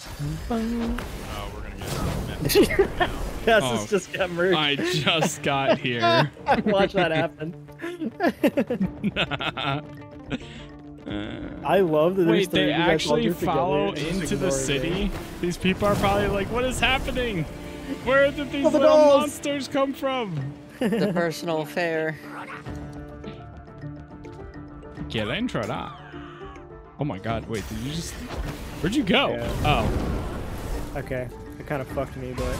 Oh, we're gonna get some mess now. Cass has just got murdered. I just got here. Watch that happen. I love that. Wait, they actually follow into the city? These people are probably like, what is happening? Where did these little monsters come from? The personal affair. Get entrada. Oh my god, wait, did you just... Where'd you go? Yeah. Oh. Okay, it kind of fucked me, but...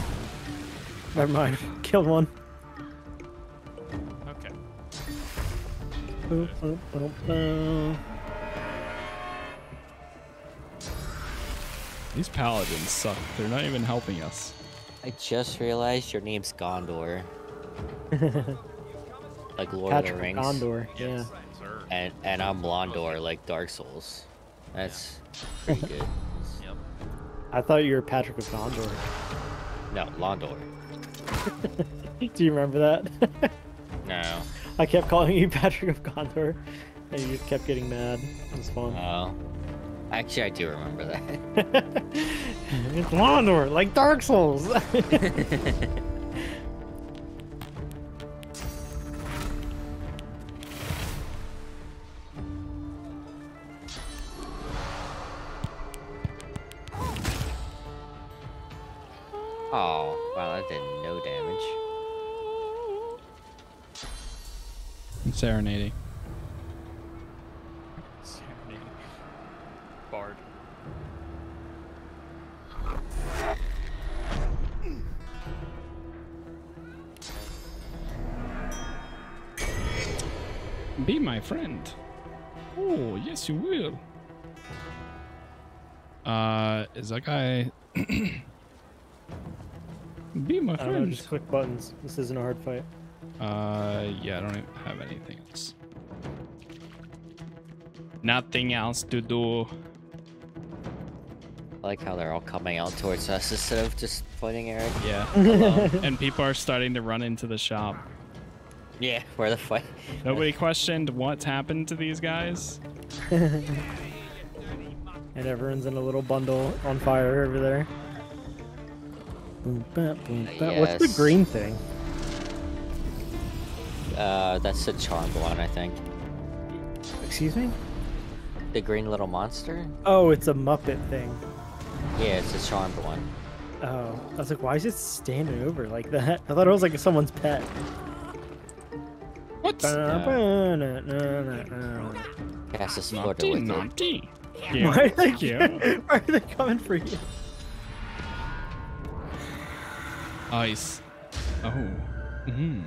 Never mind. Killed one. Okay. These paladins suck. They're not even helping us. I just realized your name's Gondor. Like Lord of the Rings. Gondor, yeah. And I'm Londor, like Dark Souls. That's pretty good. Yep. I thought you were Patrick of Gondor. No, Londor. Do you remember that? No. I kept calling you Patrick of Gondor, and you just kept getting mad. It was fun. Oh. Actually, I do remember that. It's Londor, like Dark Souls. Oh, wow, that did no damage. I'm serenading. Serenading. Bard. Be my friend. Oh, yes, you will. Is that guy... Be my friend. I don't know, just click buttons. This isn't a hard fight. Yeah, I don't even have anything else. Nothing else to do. I like how they're all coming out towards us instead of just fighting Eric. Yeah. And people are starting to run into the shop. Yeah, where the fight. Nobody questioned what's happened to these guys. And everyone's in a little bundle on fire over there. Boom, bam, boom, bam. Yes. What's the green thing? That's the charmed one, I think. Excuse me? The green little monster? Oh, it's a Muppet thing. Yeah, it's a charmed one. Oh, I was like, why is it standing over like that? I thought it was like someone's pet. What? Cass naughty, naughty. Yeah. Why are they coming for you? Ice. Oh. Mm.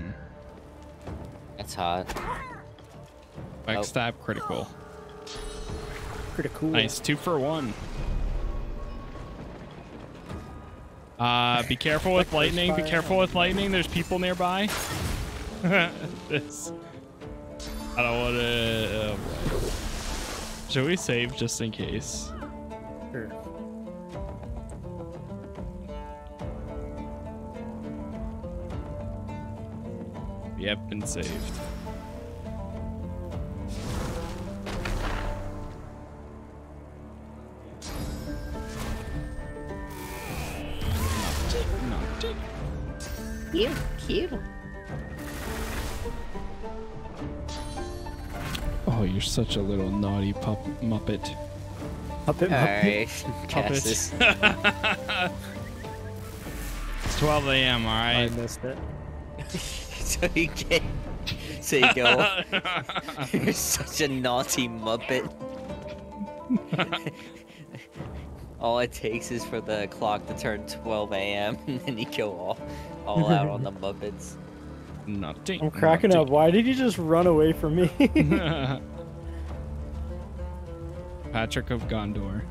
That's hot. Backstab critical. Critical. Nice. 2 for 1. Be careful with lightning. Be careful with lightning. There's people nearby. This. I don't want to. Should we save just in case? Sure. Yep, been saved. Cute, cute. Oh, you're such a little naughty Muppet. Puppet, all right. Puppet. It's 12 a.m., all right? I missed it. So you get, so you go. You're such a naughty Muppet. All it takes is for the clock to turn 12 a.m. and then you go all out on the Muppets. Naughty. I'm cracking up. Why did you just run away from me? Patrick of Gondor.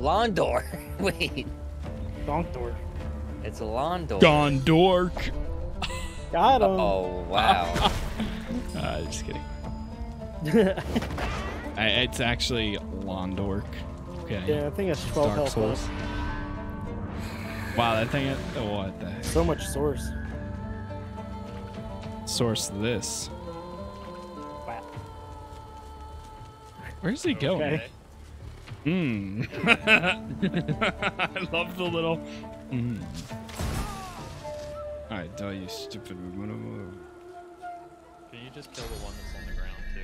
Londor. Wait. Gondor. It's a Londor. Gondor. Got him. Oh, wow. Just kidding. It's actually Londor. Okay. Yeah, I think it's 12 health. Wow, that thing. What the heck? So much source. Source this. Wow. Where's he going? Okay. Mmm. I love the little. Mmm. Alright, die, you stupid. Can you just kill the one that's on the ground, too?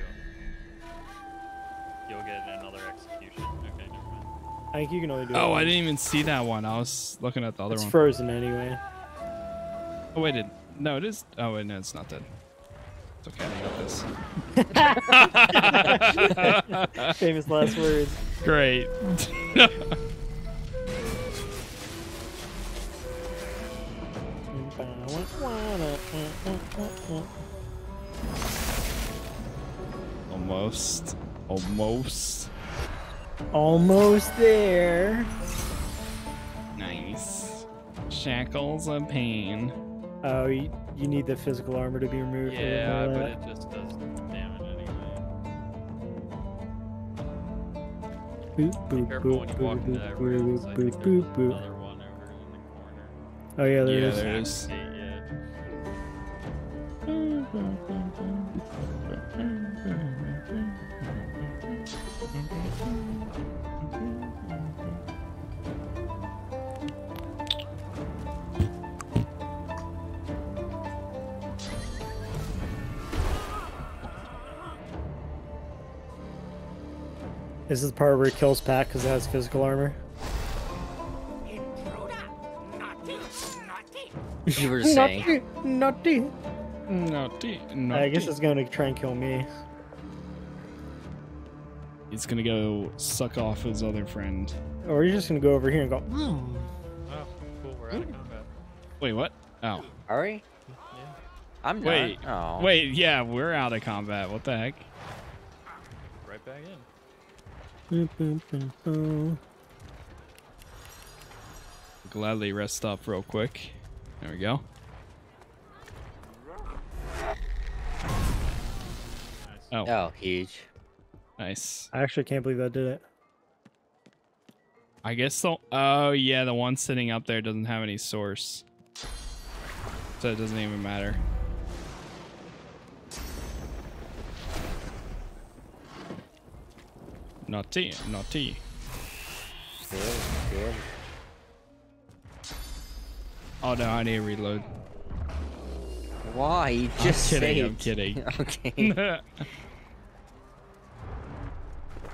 You'll get another execution. Okay, never mind. I think you can only do one. I didn't even see that one. I was looking at the other one. It's frozen anyway. Oh, wait, no, it is. Oh, wait, no, it's not dead. It's okay, I got this. Famous last words. Great. Almost. Almost. Almost there. Nice. Shackles of pain. Oh, you need the physical armor to be removed. Yeah, but it just does damage anyway. Boop, boop, boop, boop, boop, boop, boop, boop, boop. Oh yeah, there it is. This is the part where it kills Pat because it has physical armor. You were saying. Naughty, naughty, naughty. I guess it's going to try and kill me. It's going to go suck off his other friend. Or you're just going to go over here and go. Mm. Oh, cool. We're out of combat. Wait, what? Oh. Are we? Yeah. I'm wait, oh. Wait, yeah, we're out of combat. What the heck? Right back in. Gladly rest up real quick. There we go. Oh. Oh, huge. Nice. I actually can't believe that did it. I guess the... Oh, yeah, the one sitting up there doesn't have any source. So it doesn't even matter. Naughty, naughty. Good, good. Oh no, I need to reload. Why? You just I'm kidding. I'm kidding. Okay.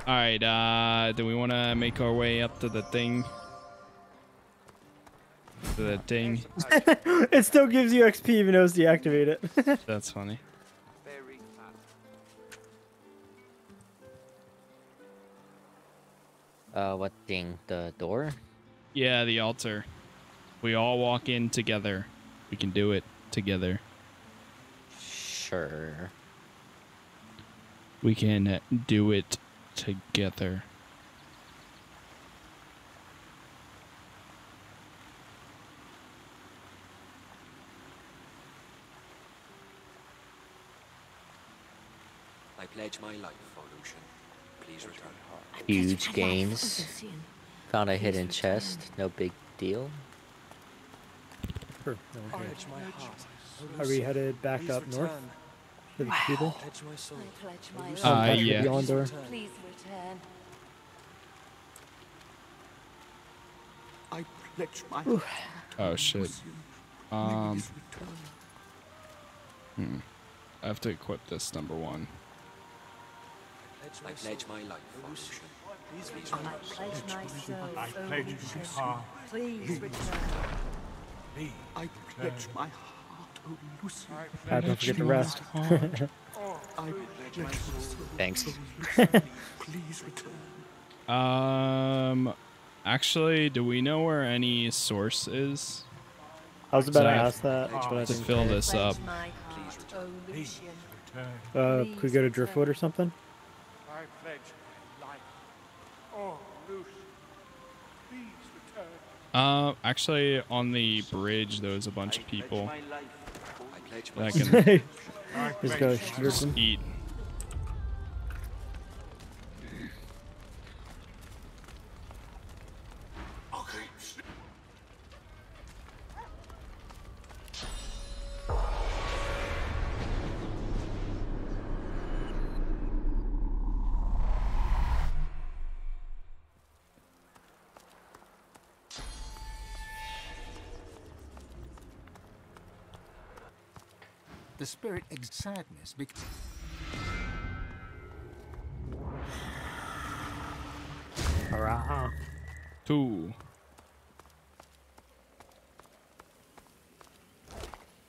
Alright, do we want to make our way up to the thing? To the thing. It still gives you XP even though it's deactivated. That's funny. What thing? The door? Yeah, the altar. We all walk in together. We can do it together. Sure. We can do it together. I pledge my life for Lucian. Please return home. Huge gains. Found a hidden chest. No big deal. Are we headed back up north? To the people? Yeah. Please return. I pledge my heart. Oh shit. I have to equip this number one. I pledge my life for Lucian. I pledge my heart. Please return. I pledge my heart, O Lucian. I don't forget the rest. Thanks. Please return. Actually, do we know where any source is? I was about to ask that, but I didn't fill this up. Could we go to Driftwood or something? I pledge my life, O Lucian. Actually, on the bridge, there was a bunch of people that can just eat. The spirit of sadness because... Hurrah. Two.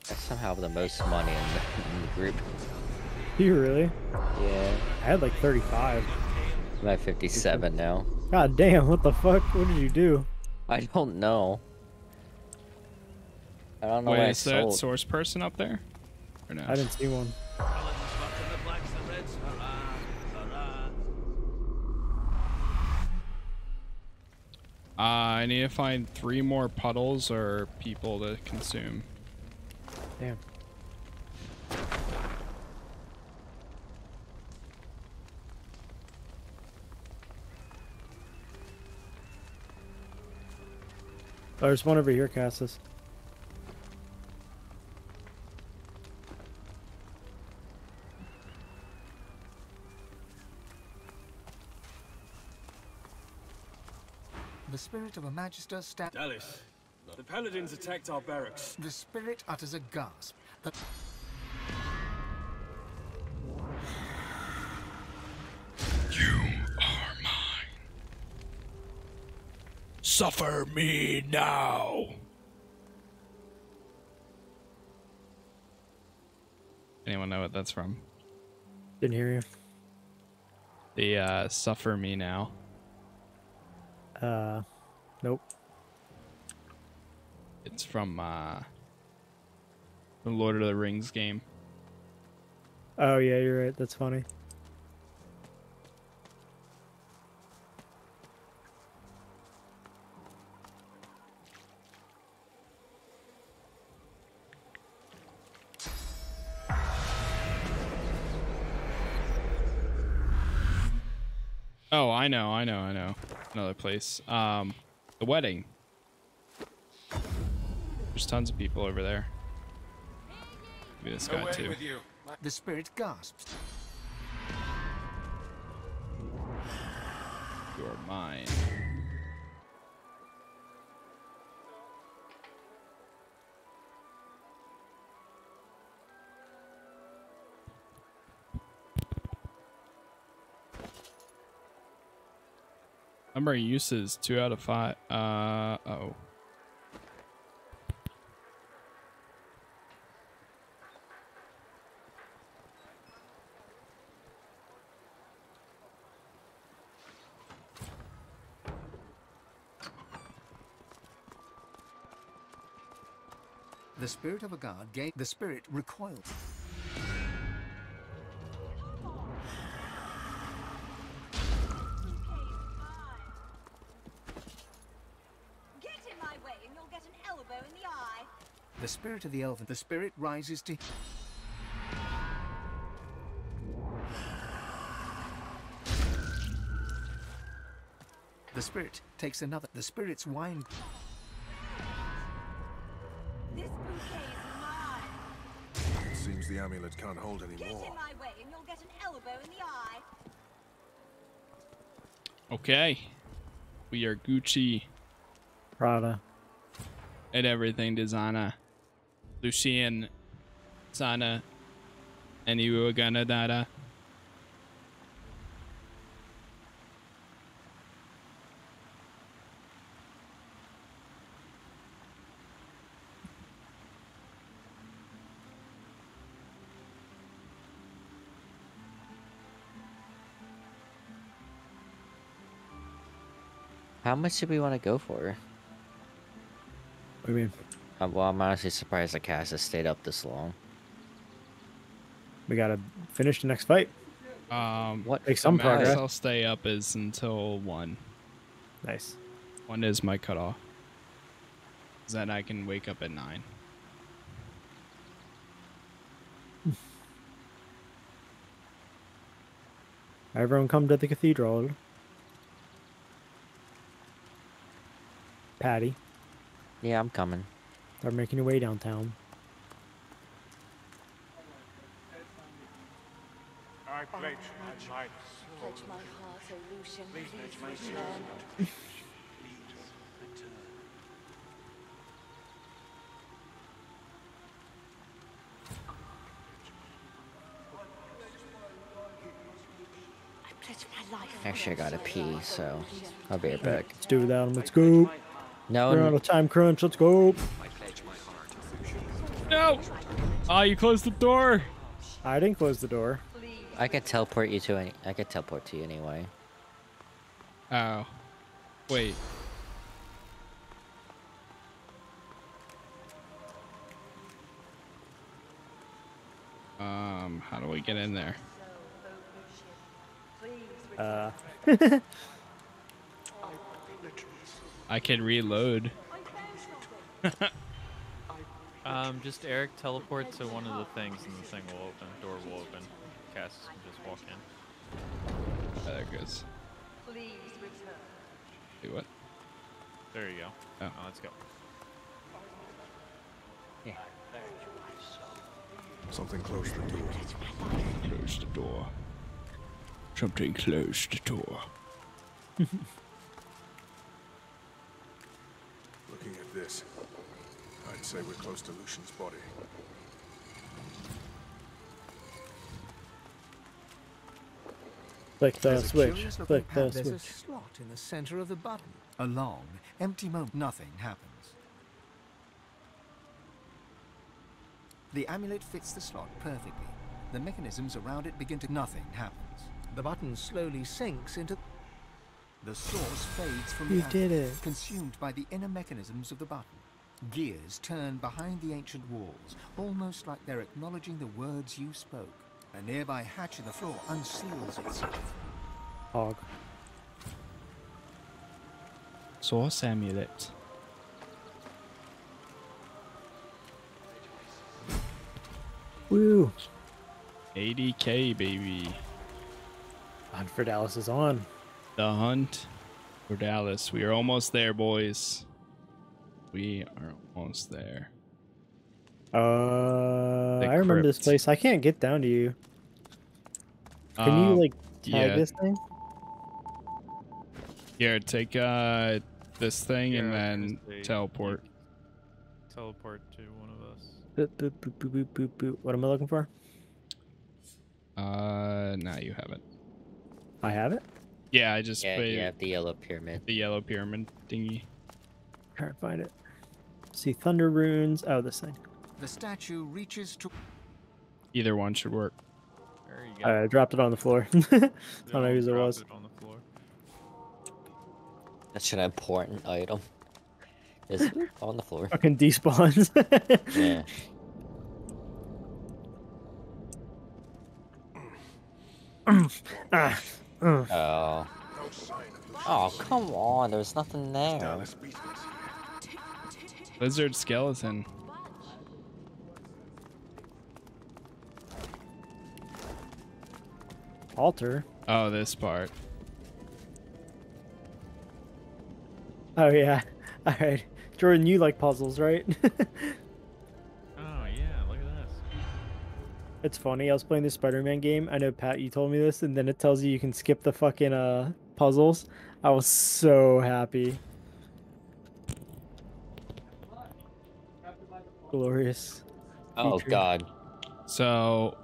I somehow have the most money in the group. You really? Yeah. I had like 35. I'm at 57 now. God damn, what the fuck? What did you do? I don't know. I don't know. Wait, what is I sold. That source person up there? Or no? I didn't see one. I need to find 3 more puddles or people to consume. Damn. Oh, there's one over here, Cassis. The spirit of a magister stands. Dallis, the paladins attacked our barracks. The spirit utters a gasp. The... You are mine. Suffer me now. Anyone know what that's from? Didn't hear you. The suffer me now. Nope. It's from the Lord of the Rings game. Oh yeah, you're right. That's funny. Oh, I know. Another place. The wedding. There's tons of people over there. Maybe this guy too. The spirit gasps. You're mine. Number of uses, 2 out of 5. Uh oh. The spirit of a guard gave the spirit recoiled. The spirit of the elven, the spirit rises to... The spirit takes another, the spirit's wine... This bouquet is mine. It seems the amulet can't hold anymore. Get in my way and you'll get an elbow in the eye. Okay. We are Gucci. Prada. And everything designer. Lucian, Sana, and you were gonna dada. How much do we want to go for? What do you mean? Well, I'm honestly surprised the cast has stayed up this long. We gotta finish the next fight. What? Make some progress. I'll stay up is until 1. Nice. 1 is my cutoff. Then I can wake up at 9. Everyone come to the cathedral. Patty. Yeah, I'm coming. Start making your way downtown. I pledge my heart, O Lucian. Please pledge my soul. Actually, I gotta pee, so I'll be right back. Let's do that. Let's go. No, we're on a time crunch. Let's go. No! Oh, you closed the door. I didn't close the door. I could teleport you to any. I could teleport to you anyway. Oh, wait. How do we get in there? I can reload. Just Eric teleport to one of the things, and the thing will open. The door will open. Cass can just walk in. There it goes. Do what? There you go. Oh, oh let's go. Yeah. Something closed the door. Close the door. Something closed the door. Looking at this, I'd say we're close to Lucian's body. Click the switch. Click the switch. There's a slot in the center of the button. A long, empty moment. Nothing happens. The amulet fits the slot perfectly. The mechanisms around it begin to... Nothing happens. The button slowly sinks into... The source fades from the amulet, consumed by the inner mechanisms of the button. Gears turn behind the ancient walls, almost like they're acknowledging the words you spoke. A nearby hatch in the floor unseals itself. Og. Source amulet. Woo! 80k, baby. Hunt for Dallis is on. The hunt for Dallis. We are almost there, boys. We are almost there. I remember this place. I can't get down to you. Can you, like, tag this thing? Here, take this thing and then teleport. Teleport to one of us. Boop, boop, boop, boop, boop, boop. What am I looking for? No, you haven't. I have it? Yeah, I just... Yeah, you have the yellow pyramid. The yellow pyramid thingy. Try to find it. See, thunder runes. Oh, this thing. The statue reaches to... Either one should work. There you go. I dropped it on the floor. I don't know whose it was. It on the floor. That's an important item. Is on the floor. Fucking despawns. Yeah. Oh. Oh, come on. There was nothing there. Lizard skeleton. Altar. Oh, this part. Oh, yeah. All right. Jordan, you like puzzles, right? Oh, yeah, look at this. It's funny, I was playing this Spider-Man game. I know, Pat, you told me this, and then it tells you you can skip the fucking puzzles. I was so happy. Glorious. Oh, feature. God. So...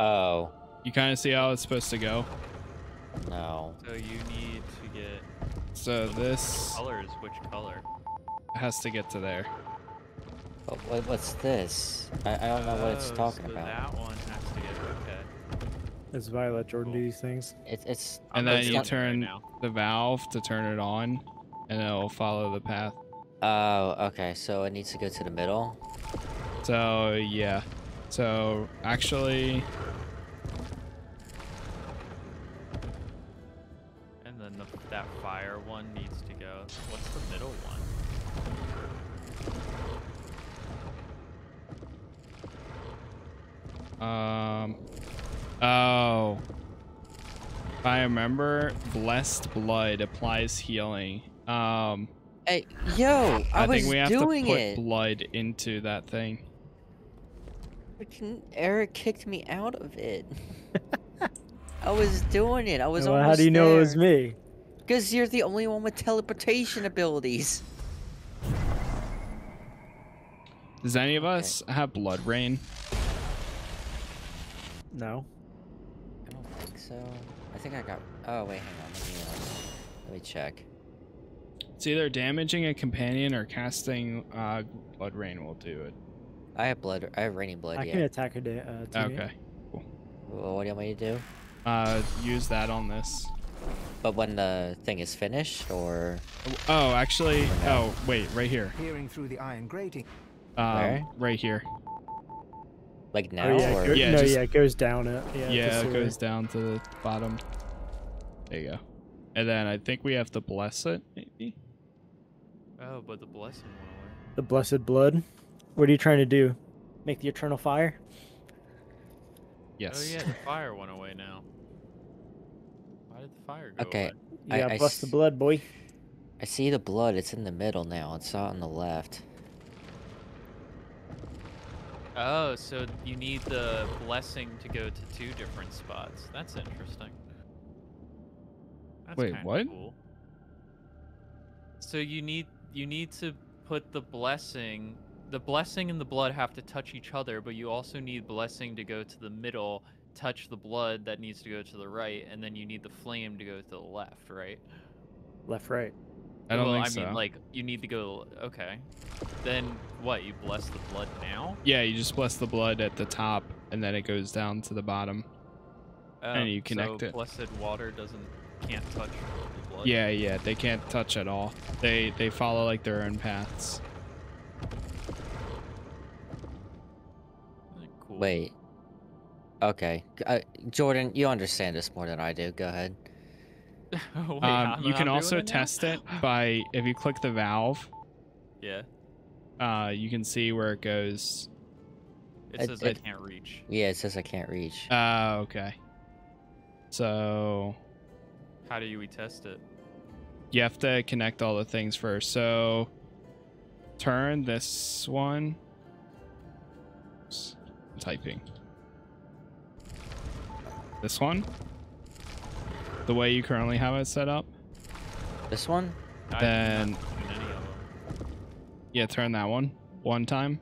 Oh. You kind of see how it's supposed to go? No. So you need to get... So this... Colors, which color? Has to get to there. But what's this? I don't know what it's talking about. That one has to get to okay. It's Violet. Jordan, do these things. It's and then you turn the valve to turn it on, and it'll follow the path. Oh, okay. So it needs to go to the middle. So yeah. So actually. And then that fire one needs to go. What's the middle one? Oh, if I remember, blessed blood applies healing. Hey, yo, I was think we have doing to put it. Blood into that thing. Eric kicked me out of it. I was doing it. I was. Well, how do you know it was me? Because you're the only one with teleportation abilities. Does any of us have blood rain? No. I don't think so. I I think I got... Oh, wait, hang on. Let me check. It's either damaging a companion or casting Blood Rain will do it. I have Raining Blood, I can attack her to... okay, cool. Well, what do you want me to do? Use that on this. But when the thing is finished, or... Oh, actually... Oh, wait, right here. Peering through the iron grating. Right here. Like now? Oh, yeah, or... yeah, no, just... yeah, it goes down. Yeah, it goes down to the bottom. There you go. And then I think we have to bless it, maybe? Oh, but the blessing went away. The blessed blood? What are you trying to do? Make the eternal fire? Yes. Oh, yeah, the fire went away now. Why did the fire go away? Okay. Yeah, bless the blood, boy. I see the blood. It's in the middle now. It's not on the left. Oh, so you need the blessing to go to two different spots. That's interesting. That's Wait, what? Cool. So you need to put the blessing and the blood have to touch each other, but you also need blessing to go to the middle, touch the blood that needs to go to the right, and then you need the flame to go to the left, right? Left, right. I don't think so. I mean, like, you need to go... Okay. Then, what, you bless the blood now? Yeah, you just bless the blood at the top, and then it goes down to the bottom. And you connect it. So blessed water can't touch the blood? Yeah, yeah, they can't touch at all. They follow, like, their own paths. Cool. Wait. Okay. Jordan, you understand this more than I do. Go ahead. Wait, you can also test it by if you click the valve. Yeah. You can see where it goes. It says I can't reach. Yeah, it says I can't reach. Oh, okay. So how do we test it? You have to connect all the things first. So turn this one. I'm typing. This one? The way you currently have it set up? This one? Then... Yeah, turn that one. One time.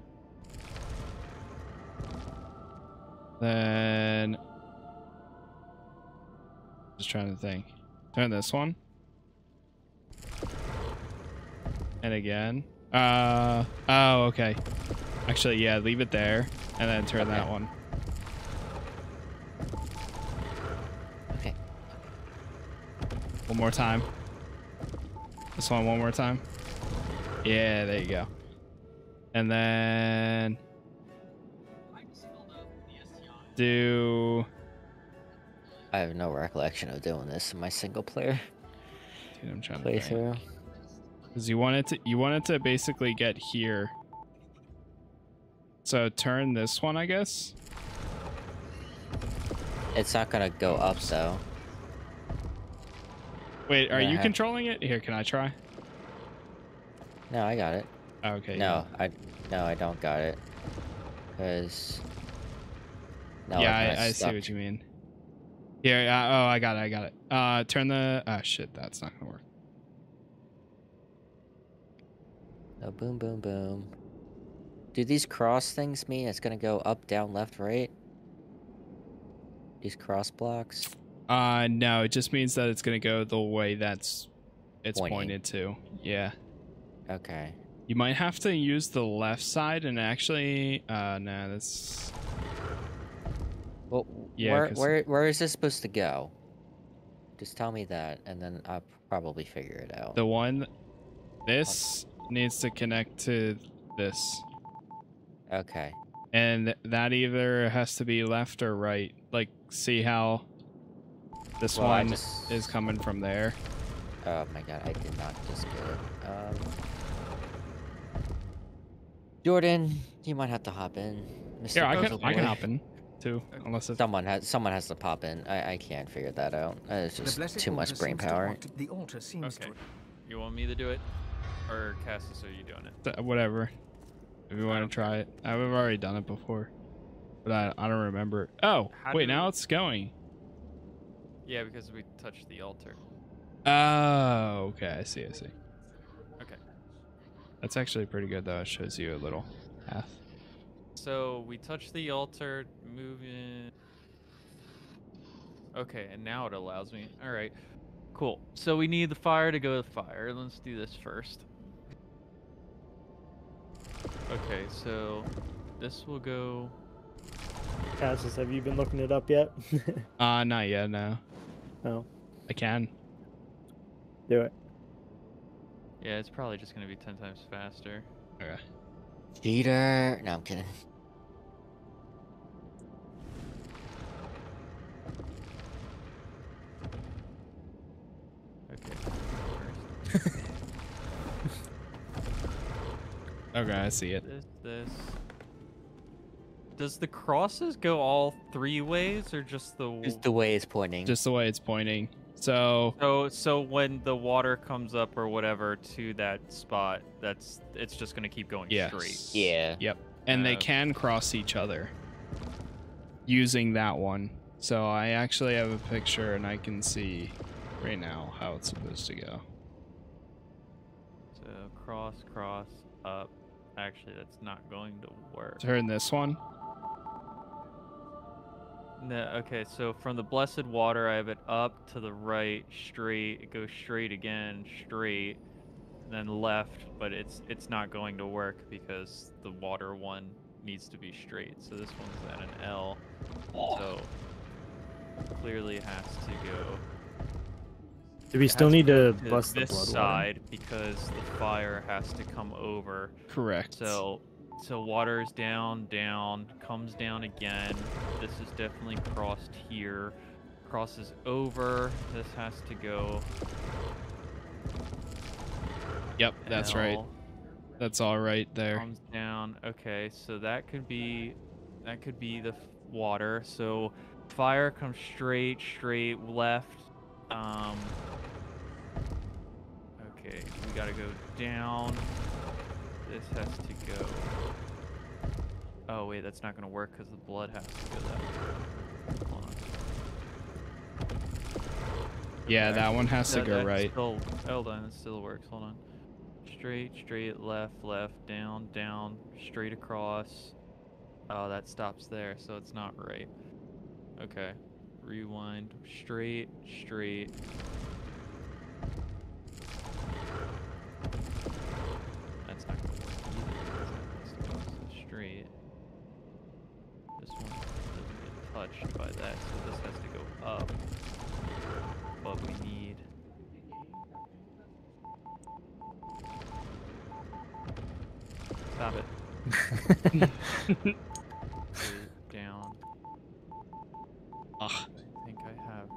Then... Just trying to think. Turn this one. And again. Oh, okay. Actually, yeah, leave it there. And then turn that one. One more time. This one more time. Yeah, there you go. And then do. I have no recollection of doing this in my single player. Dude, I'm trying to playthrough. Because you want it to basically get here. So turn this one, I guess. It's not gonna go up though. Wait, are you controlling it? Here, can I try? No, I got it. Okay. No, yeah. I don't got it. Cause. No, yeah, I see what you mean. Here, oh, I got it. Turn the. Ah, shit, that's not gonna work. Oh, boom, boom, boom. Do these cross things mean it's gonna go up, down, left, right? These cross blocks. No, it just means that it's gonna go the way that's pointed to. Yeah. Okay. You might have to use the left side and actually no, that's well yeah, where is this supposed to go? Just tell me that and then I'll probably figure it out. The one this needs to connect to this. Okay. And that either has to be left or right. Like see how this one is coming from there. Oh my god, I did not just get it. Jordan, you might have to hop in. Mr. Yeah, I can hop in too. Unless it's... someone has to pop in. I can't figure that out. It's just too much brain power. The altar seems okay. You want me to do it, or Cassis? Are you doing it? Whatever. If you want to try it, I've already done it before, but I don't remember it. Oh wait, now it's going. Yeah, because we touched the altar. Oh, okay. I see. Okay. That's actually pretty good, though. It shows you a little path. So we touched the altar, moving. Okay, and now it allows me. All right, cool. So we need the fire to go to the fire. Let's do this first. Okay, so this will go... Cassis, have you been looking it up yet? Not yet, no. Oh. I can. Do it. Yeah, it's probably just going to be 10 times faster. Okay. Cheater! No, I'm kidding. Okay. Okay, I see it. This. Does the crosses go all three ways, or just the... Just the way it's pointing. Just the way it's pointing. So when the water comes up or whatever to that spot, it's just gonna keep going straight. Yeah. Yep. And they can cross each other using that one. So I actually have a picture, and I can see right now how it's supposed to go. So cross, up. Actually, that's not going to work. Turn this one. No, okay, so from the blessed water, I have it up to the right, straight. It goes straight again, straight, and then left. But it's not going to work because the water one needs to be straight. So this one's at an L. Oh. So clearly has to go. Do we still need to bust the blood side water? Because the fire has to come over. Correct. So water is down, comes down again. This is definitely crossed here. Crosses over. This has to go. Yep, that's right. That's all right there. Comes down. Okay, so that could be the water. So fire comes straight, left. Okay, we gotta go down. This has to go... Oh, wait, that's not going to work because the blood has to go that way. Hold on. Yeah, that one has to go right. Hold on, it still works. Hold on. Straight, left, down, straight across. Oh, that stops there, so it's not right. Okay. Rewind. Straight. That's not going to work either. Straight. This one doesn't get touched by that, so this has to go up. But we need... Stop it. Down. Ugh. I think I have...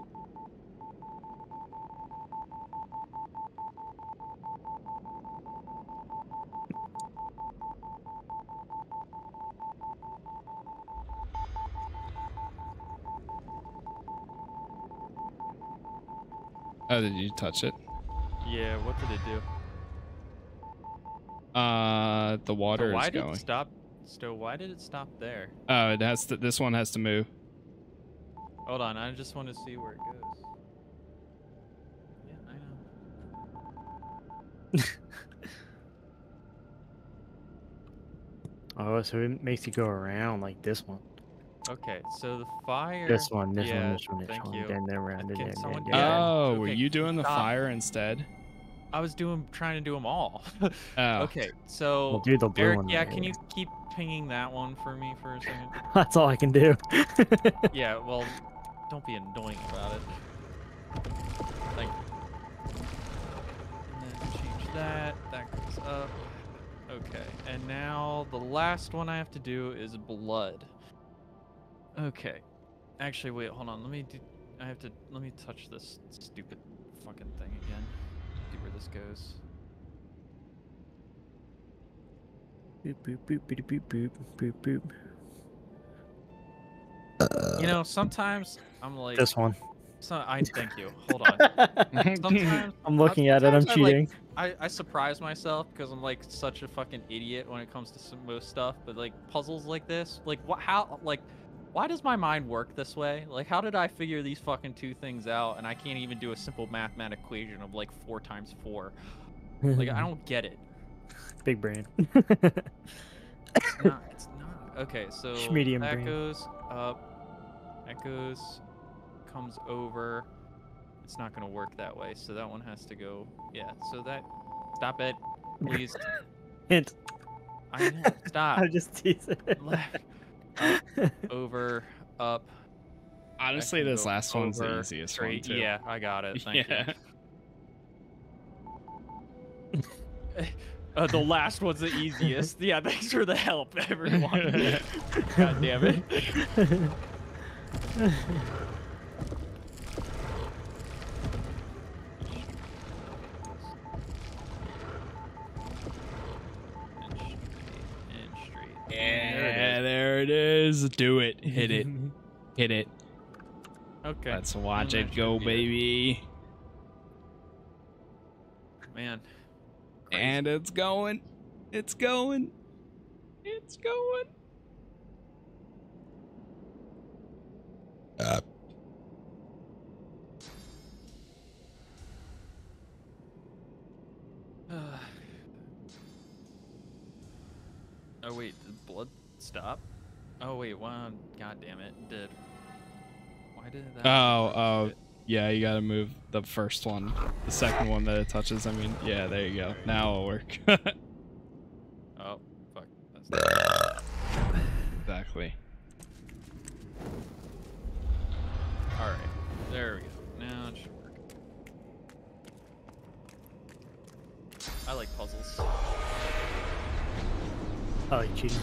Oh, did you touch it? Yeah, what did it do? The water is going. So why did it stop there? Oh, it has to, this one has to move. Hold on, I just want to see where it goes. Yeah, I know. Oh, so it makes you go around like this one. Okay, so the fire... This one, this one, this one. Then they're rounded in. Oh, okay. Were you doing the fire instead? I was trying to do them all. Oh. Okay, so... We'll do the blue one. Yeah, can you keep pinging that one for me for a second? That's all I can do. Yeah, well, don't be annoying about it. Thank you. And then change that. That goes up. Okay, and now the last one I have to do is blood. Okay. Actually, wait, hold on. Let me touch this stupid fucking thing again. See where this goes. Boop, boop, boop, boop, boop, boop, boop. You know, sometimes I'm like... This one. Thank you. Hold on. Sometimes I'm looking at it. I'm cheating. Like, I surprise myself because I'm like such a fucking idiot when it comes to most stuff. But like puzzles like this, like what? How? Like... Why does my mind work this way? Like, how did I figure these fucking two things out and I can't even do a simple mathematical equation of like 4 times 4? Like, I don't get it. Big brain. It's not. Okay, so that goes up. That goes comes over. It's not going to work that way, so that one has to go. Yeah, so that... Stop it, please. Hint. I know, stop. I'm just teasing. Left, up, over, up. Honestly, this last one's the easiest one, too. Yeah, I got it. Thank you. The last one's the easiest. Yeah, thanks for the help, everyone. God damn it. Yeah, there it is. Do it. Hit it. Hit it. Okay. Let's watch it go, baby. Man. Crazy. And it's going. It's going. It's going. Oh, wait. Did blood stop? Oh, wait. Wow. God damn it. It did. Why did that? Oh. Yeah, you gotta move the first one. The second one that it touches, I mean. Yeah, there you go. Now it'll work. Oh, fuck. That's not exactly. Alright. There we go. Now it should work. I like puzzles. I like cheating.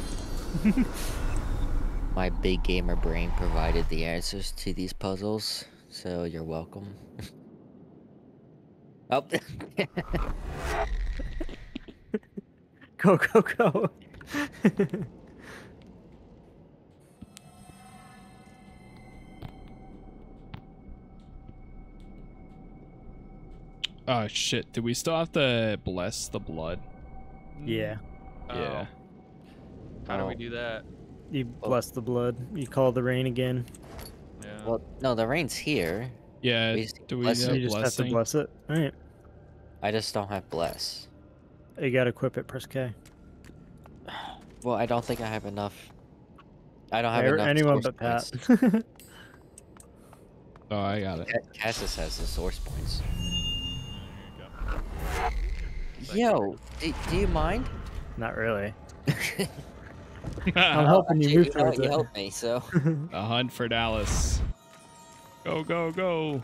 My big gamer brain provided the answers to these puzzles. So you're welcome. Oh. Go, go, go. Oh, shit. Do we still have to bless the blood? Yeah. Yeah. Oh. How do we do that? You bless the blood. You call the rain again. Yeah. Well, no, the rain's here. Yeah, do we just have to bless it? All right. I just don't have bless. You gotta equip it, press K. Well, I don't think I have enough. I don't have enough. Anyone but Pat. Oh, I got it. Cassius has the source points. There you go. Yo, do you mind? Not really. I'm helping you move towards it. You helped me, so. The hunt for Dallis. Go, go, go.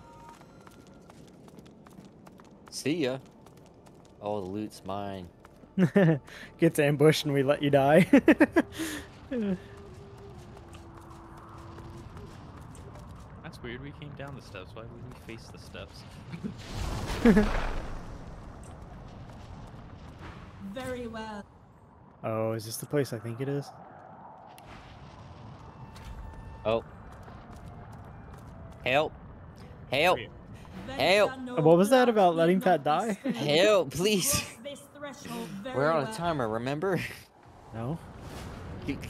See ya. Oh, the loot's mine. Gets ambushed and we let you die. That's weird. We came down the steps. Why wouldn't we face the steps? Very well. Oh, is this the place I think it is? Oh. Help. Help. Help. What was that about letting Pat die? Help, please. We're on a timer, remember? No.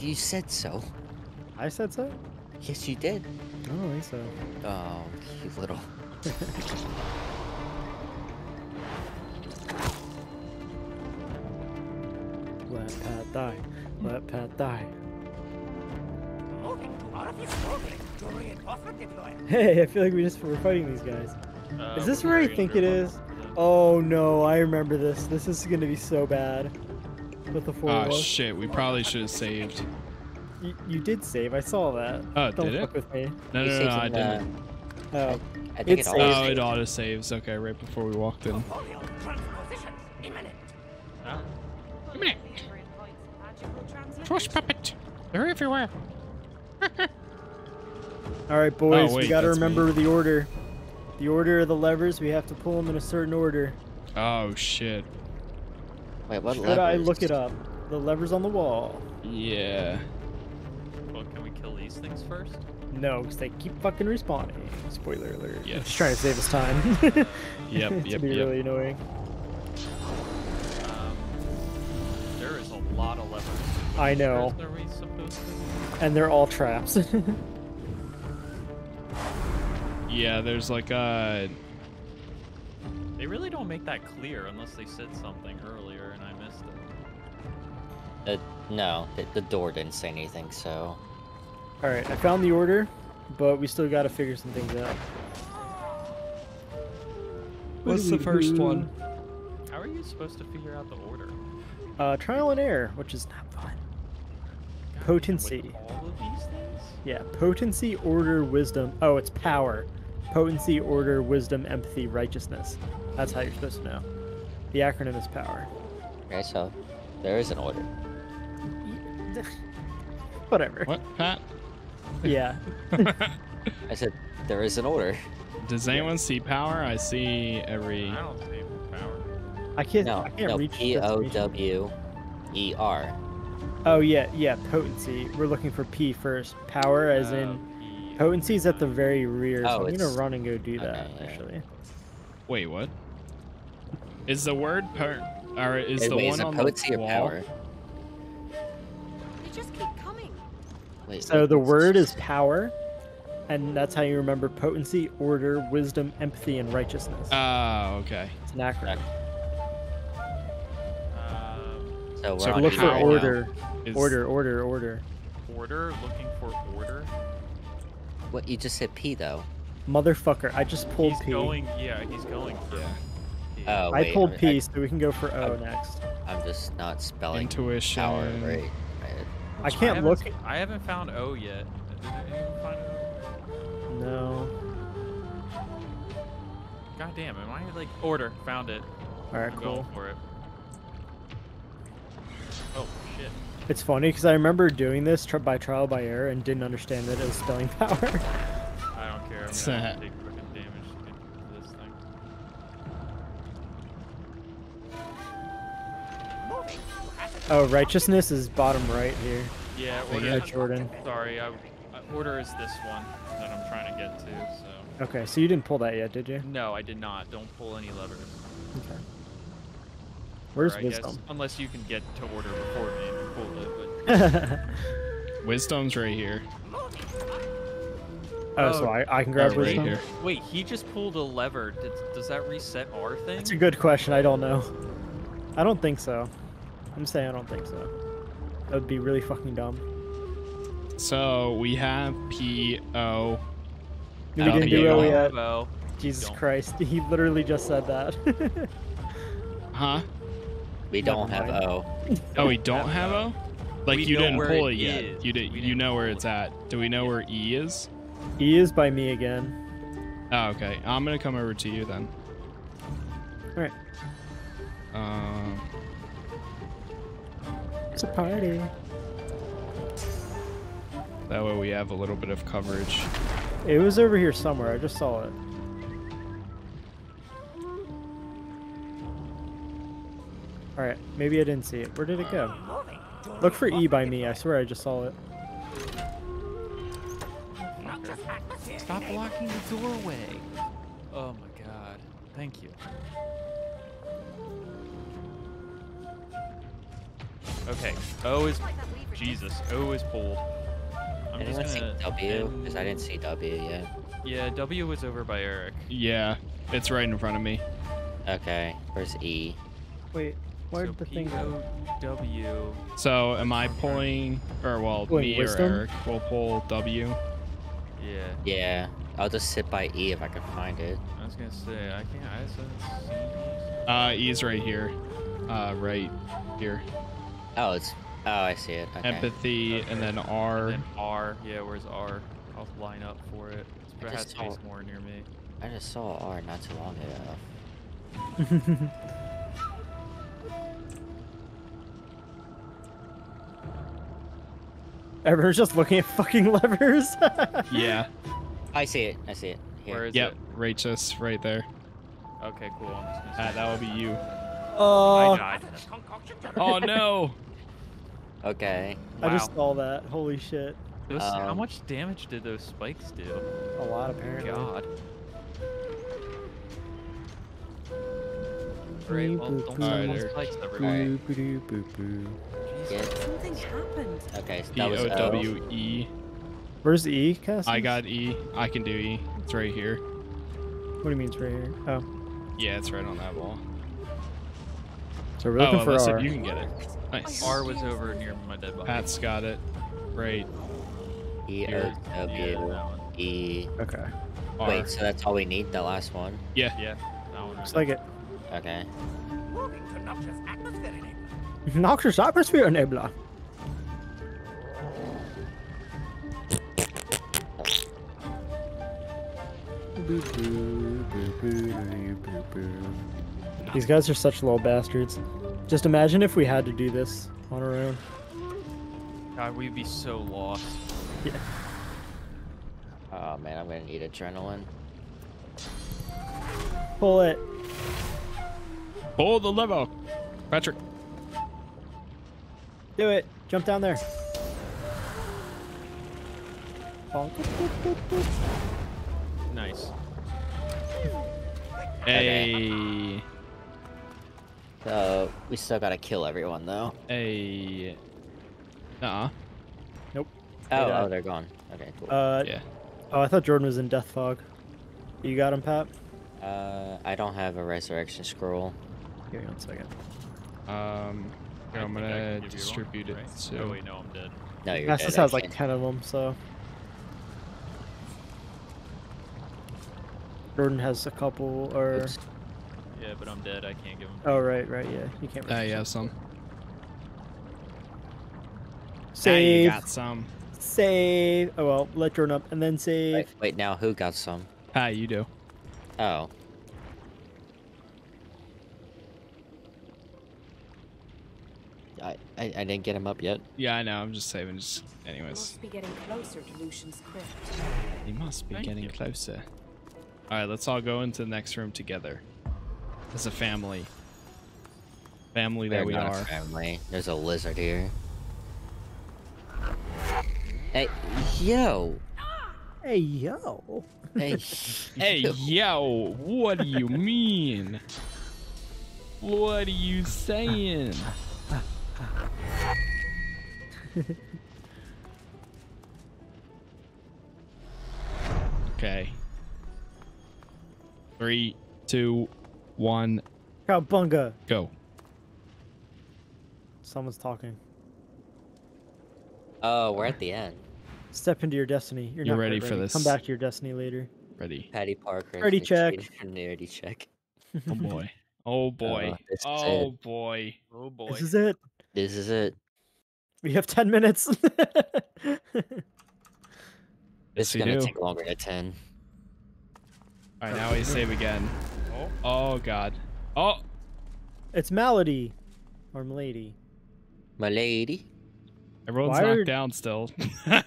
You said so. I said so? Yes, you did. I don't think so. Oh, you little. Let Pat die. Let Pat die. Hey, I feel like we're fighting these guys. Is this where I think it is? Oh no, I remember this. This is gonna be so bad. With the four. Oh shit, we probably should have saved. You did save. I saw that. Oh, did it? Don't fuck with me. No, I didn't. Oh, it auto saves. Okay, right before we walked in. Trash puppet, they're everywhere. All right, boys, we gotta remember the order. The order of the levers, we have to pull them in a certain order. Oh shit! Wait, what? Should I look it up? The levers on the wall. Yeah. Well, can we kill these things first? No, because they keep fucking respawning. Spoiler alert. Yeah. Just trying to save us time. Yep. It's really annoying. There is a lot of levers. I know. And they're all traps. Yeah, there's like a... They really don't make that clear unless they said something earlier and I missed it. No, the door didn't say anything, so... Alright, I found the order. but we still got to figure some things out. What's the first one? How are you supposed to figure out the order? Trial and error, which is not fun. God, potency. All of these things? Yeah, potency, order, wisdom. Oh, it's power. Potency, order, wisdom, empathy, righteousness. That's how you're supposed to know. The acronym is power. Okay, so there is an order. Whatever. What, Pat? Yeah. I said there is an order. Does anyone see power? I see every. I don't see power. I can't reach. P-O-W-E-R. Oh yeah, yeah. Potency. We're looking for P first. Power, as in potency is at the very rear. Oh, so I'm gonna run and go do that. Okay, actually. Wait, what? Is the word or is the one on the wall? Power? So the word is power, and that's how you remember potency, order, wisdom, empathy, and righteousness. Oh, okay. It's an acronym. So look for order. Order? Looking for order? What? You just said P, though. Motherfucker, I just pulled P. He's going for P. Oh, wait, I pulled P, so we can go for O next. I'm just not spelling intuition. Power right. I can't look. I haven't found O yet. Did anyone find O? No. God damn, am I like order? Found it. All right, cool. Going for it. Oh shit. It's funny because I remember doing this by trial by error and didn't understand that it was spelling power. I don't care. I'm gonna take fucking damage to this thing. Oh, righteousness is bottom right here. Yeah, order. Yeah, Jordan. Sorry, order is this one that I'm trying to get to. So. Okay, so you didn't pull that yet, did you? No, I did not. Don't pull any levers. Okay. Where's wisdom? Guess, unless you can get to order before me and pull it. But... Wisdom's right here. Oh, so I can grab wisdom? Right here. Wait, he just pulled a lever. Does that reset our thing? That's a good question. I don't know. I don't think so. I'm saying I don't think so. That would be really fucking dumb. So we have P-O. We didn't do O yet. Jesus Christ, he literally just said that. Huh? We don't have O. Oh, we don't have O? Like you didn't pull it yet. You did. You know where it's at. Do we know where E is? E is by me again. Oh, okay. I'm gonna come over to you then. All right. It's a party. That way we have a little bit of coverage. It was over here somewhere. I just saw it. All right, maybe I didn't see it. Where did it go? Look for E by me. I swear I just saw it. Stop blocking the doorway. Oh my god. Thank you. Okay, O is Jesus. O is pulled. Anyone see W? Because I didn't see W yet. Yeah, W was over by Eric. Yeah, it's right in front of me. Okay, where's E? Wait, where'd the thing go? W. So am I pulling, or well, me or Eric will pull W? Yeah. Yeah, I'll just sit by E if I can find it. I was gonna say I can't. E's right here. Right here. Oh, it's. Oh, I see it. Okay. Empathy, okay. And then R. And then R. Yeah, where's R? I'll line up for it. It has space more near me. I just saw R not too long ago. Everyone's just looking at fucking levers. Yeah. I see it. I see it. Here. Where is it? Righteous, right there. Okay, cool. That will be you. Oh. I died. Oh no. Okay. Wow. I just saw that. Holy shit. How much damage did those spikes do? A lot, apparently. God. Great. Well, don't those spikes everywhere. Something happened. Okay. So that was O-W-E. Where's E, Cass? I got E. I can do E. It's right here. What do you mean it's right here? Oh. Yeah, it's right on that wall. So we're looking for R. You can get it. Nice. R was over near my dead body. Pat's got it. Right. E-O-W. E. Okay. R. Wait, so that's all we need? That last one? Yeah, yeah. That one looks right like it. Okay. Moving to noxious atmosphere enabler. Noxious atmosphere enabler. These guys are such little bastards. Just imagine if we had to do this on our own. God, we'd be so lost. Yeah. Oh man, I'm gonna need adrenaline. Pull it. Pull the lever, Patrick. Do it. Jump down there. Oh. Nice. Hey. Okay. So we still gotta kill everyone though. Hey. Uh-uh. Nope. Oh, they're gone. Okay, cool. Yeah. Oh, I thought Jordan was in death fog. You got him, Pat? I don't have a resurrection scroll. Here, one second. I'm gonna distribute it. Right? So. Oh, wait, no, I'm dead. No, you're dead. This has like 10 of them, so. Jordan has a couple, or. Oops. Yeah, but I'm dead. I can't give him. Oh, right, right, yeah. You can't. Yeah, some. Save. Now you got some. Save. Oh, well, let Jordan up and then save. Wait, wait, now who got some? Ah, you do. Oh. I didn't get him up yet. Yeah, I know. I'm just saving. Just anyways. He must be getting closer to Lucian's crypt. He must be getting closer. All right, let's all go into the next room together. As a family. Family that we are. Family. There's a lizard here. Hey, yo. Hey, yo. Hey, hey, yo. What do you mean? What are you saying? Okay. 3, 2, 1. Cowbunga. Go. Someone's talking. Oh, we're at the end. Step into your destiny. You're not ready for this. Come back to your destiny later. Ready. Patty Parker. Ready check. Nerdy check. Oh boy. Oh boy. Oh boy. Oh boy. This is it. This is it. We have 10 minutes. This is gonna take longer than 10. All right, now we save again. Oh. Oh God. Oh. It's Malady, or Milady. Milady. Everyone's knocked down still.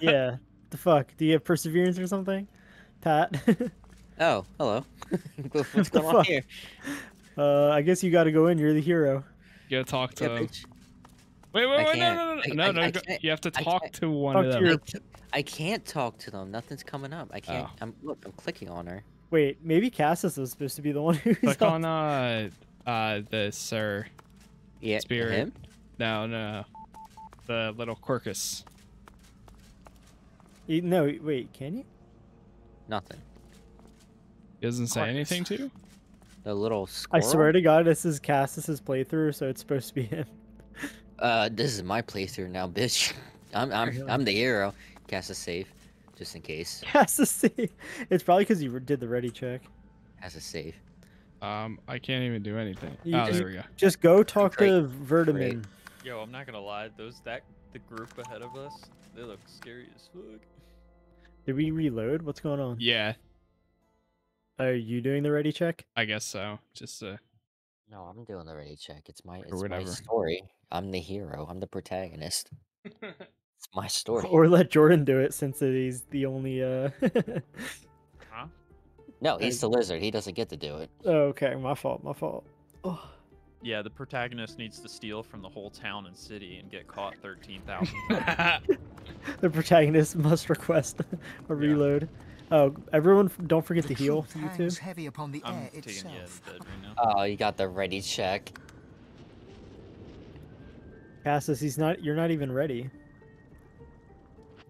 Yeah. The fuck? Do you have perseverance or something, Pat? Oh, hello. What's going on here? I guess you got to go in. You're the hero. You got to talk to him. Wait, wait, wait! No, no, no, no, no! You have to talk to one of them. I can't talk to them. Nothing's coming up. I can't. Oh. Look, I'm clicking on her. Wait, maybe Cassis is supposed to be the one who's click on the sir. Yeah. Spirit. Him? No, no. The little Quirkus. No, wait, can you? Nothing. He doesn't say anything to you? The little squirrel? I swear to God, this is Cassis's playthrough, so it's supposed to be him. This is my playthrough now, bitch. I'm the hero. Cassis save, just in case. Cassis save. It's probably because you did the ready check. Cassis save. I can't even do anything. You there we go. Just go talk to Verdamin. Yo, I'm not gonna lie, the group ahead of us, they look scary as fuck. Did we reload? What's going on? Yeah. Are you doing the ready check? I guess so. Just no, I'm doing the ready check. It's my story. I'm the hero. I'm the protagonist. It's my story. Or let Jordan do it since he's the only huh? No, he's the lizard. He doesn't get to do it. Okay, my fault. My fault. Oh. Yeah, the protagonist needs to steal from the whole town and city and get caught 13,000 times. The protagonist must request a reload. Oh, everyone, don't forget to heal. You too. Heavy upon the air itself. Yeah, right now. Oh, you got the ready check. Cassis, he's not. You're not even ready.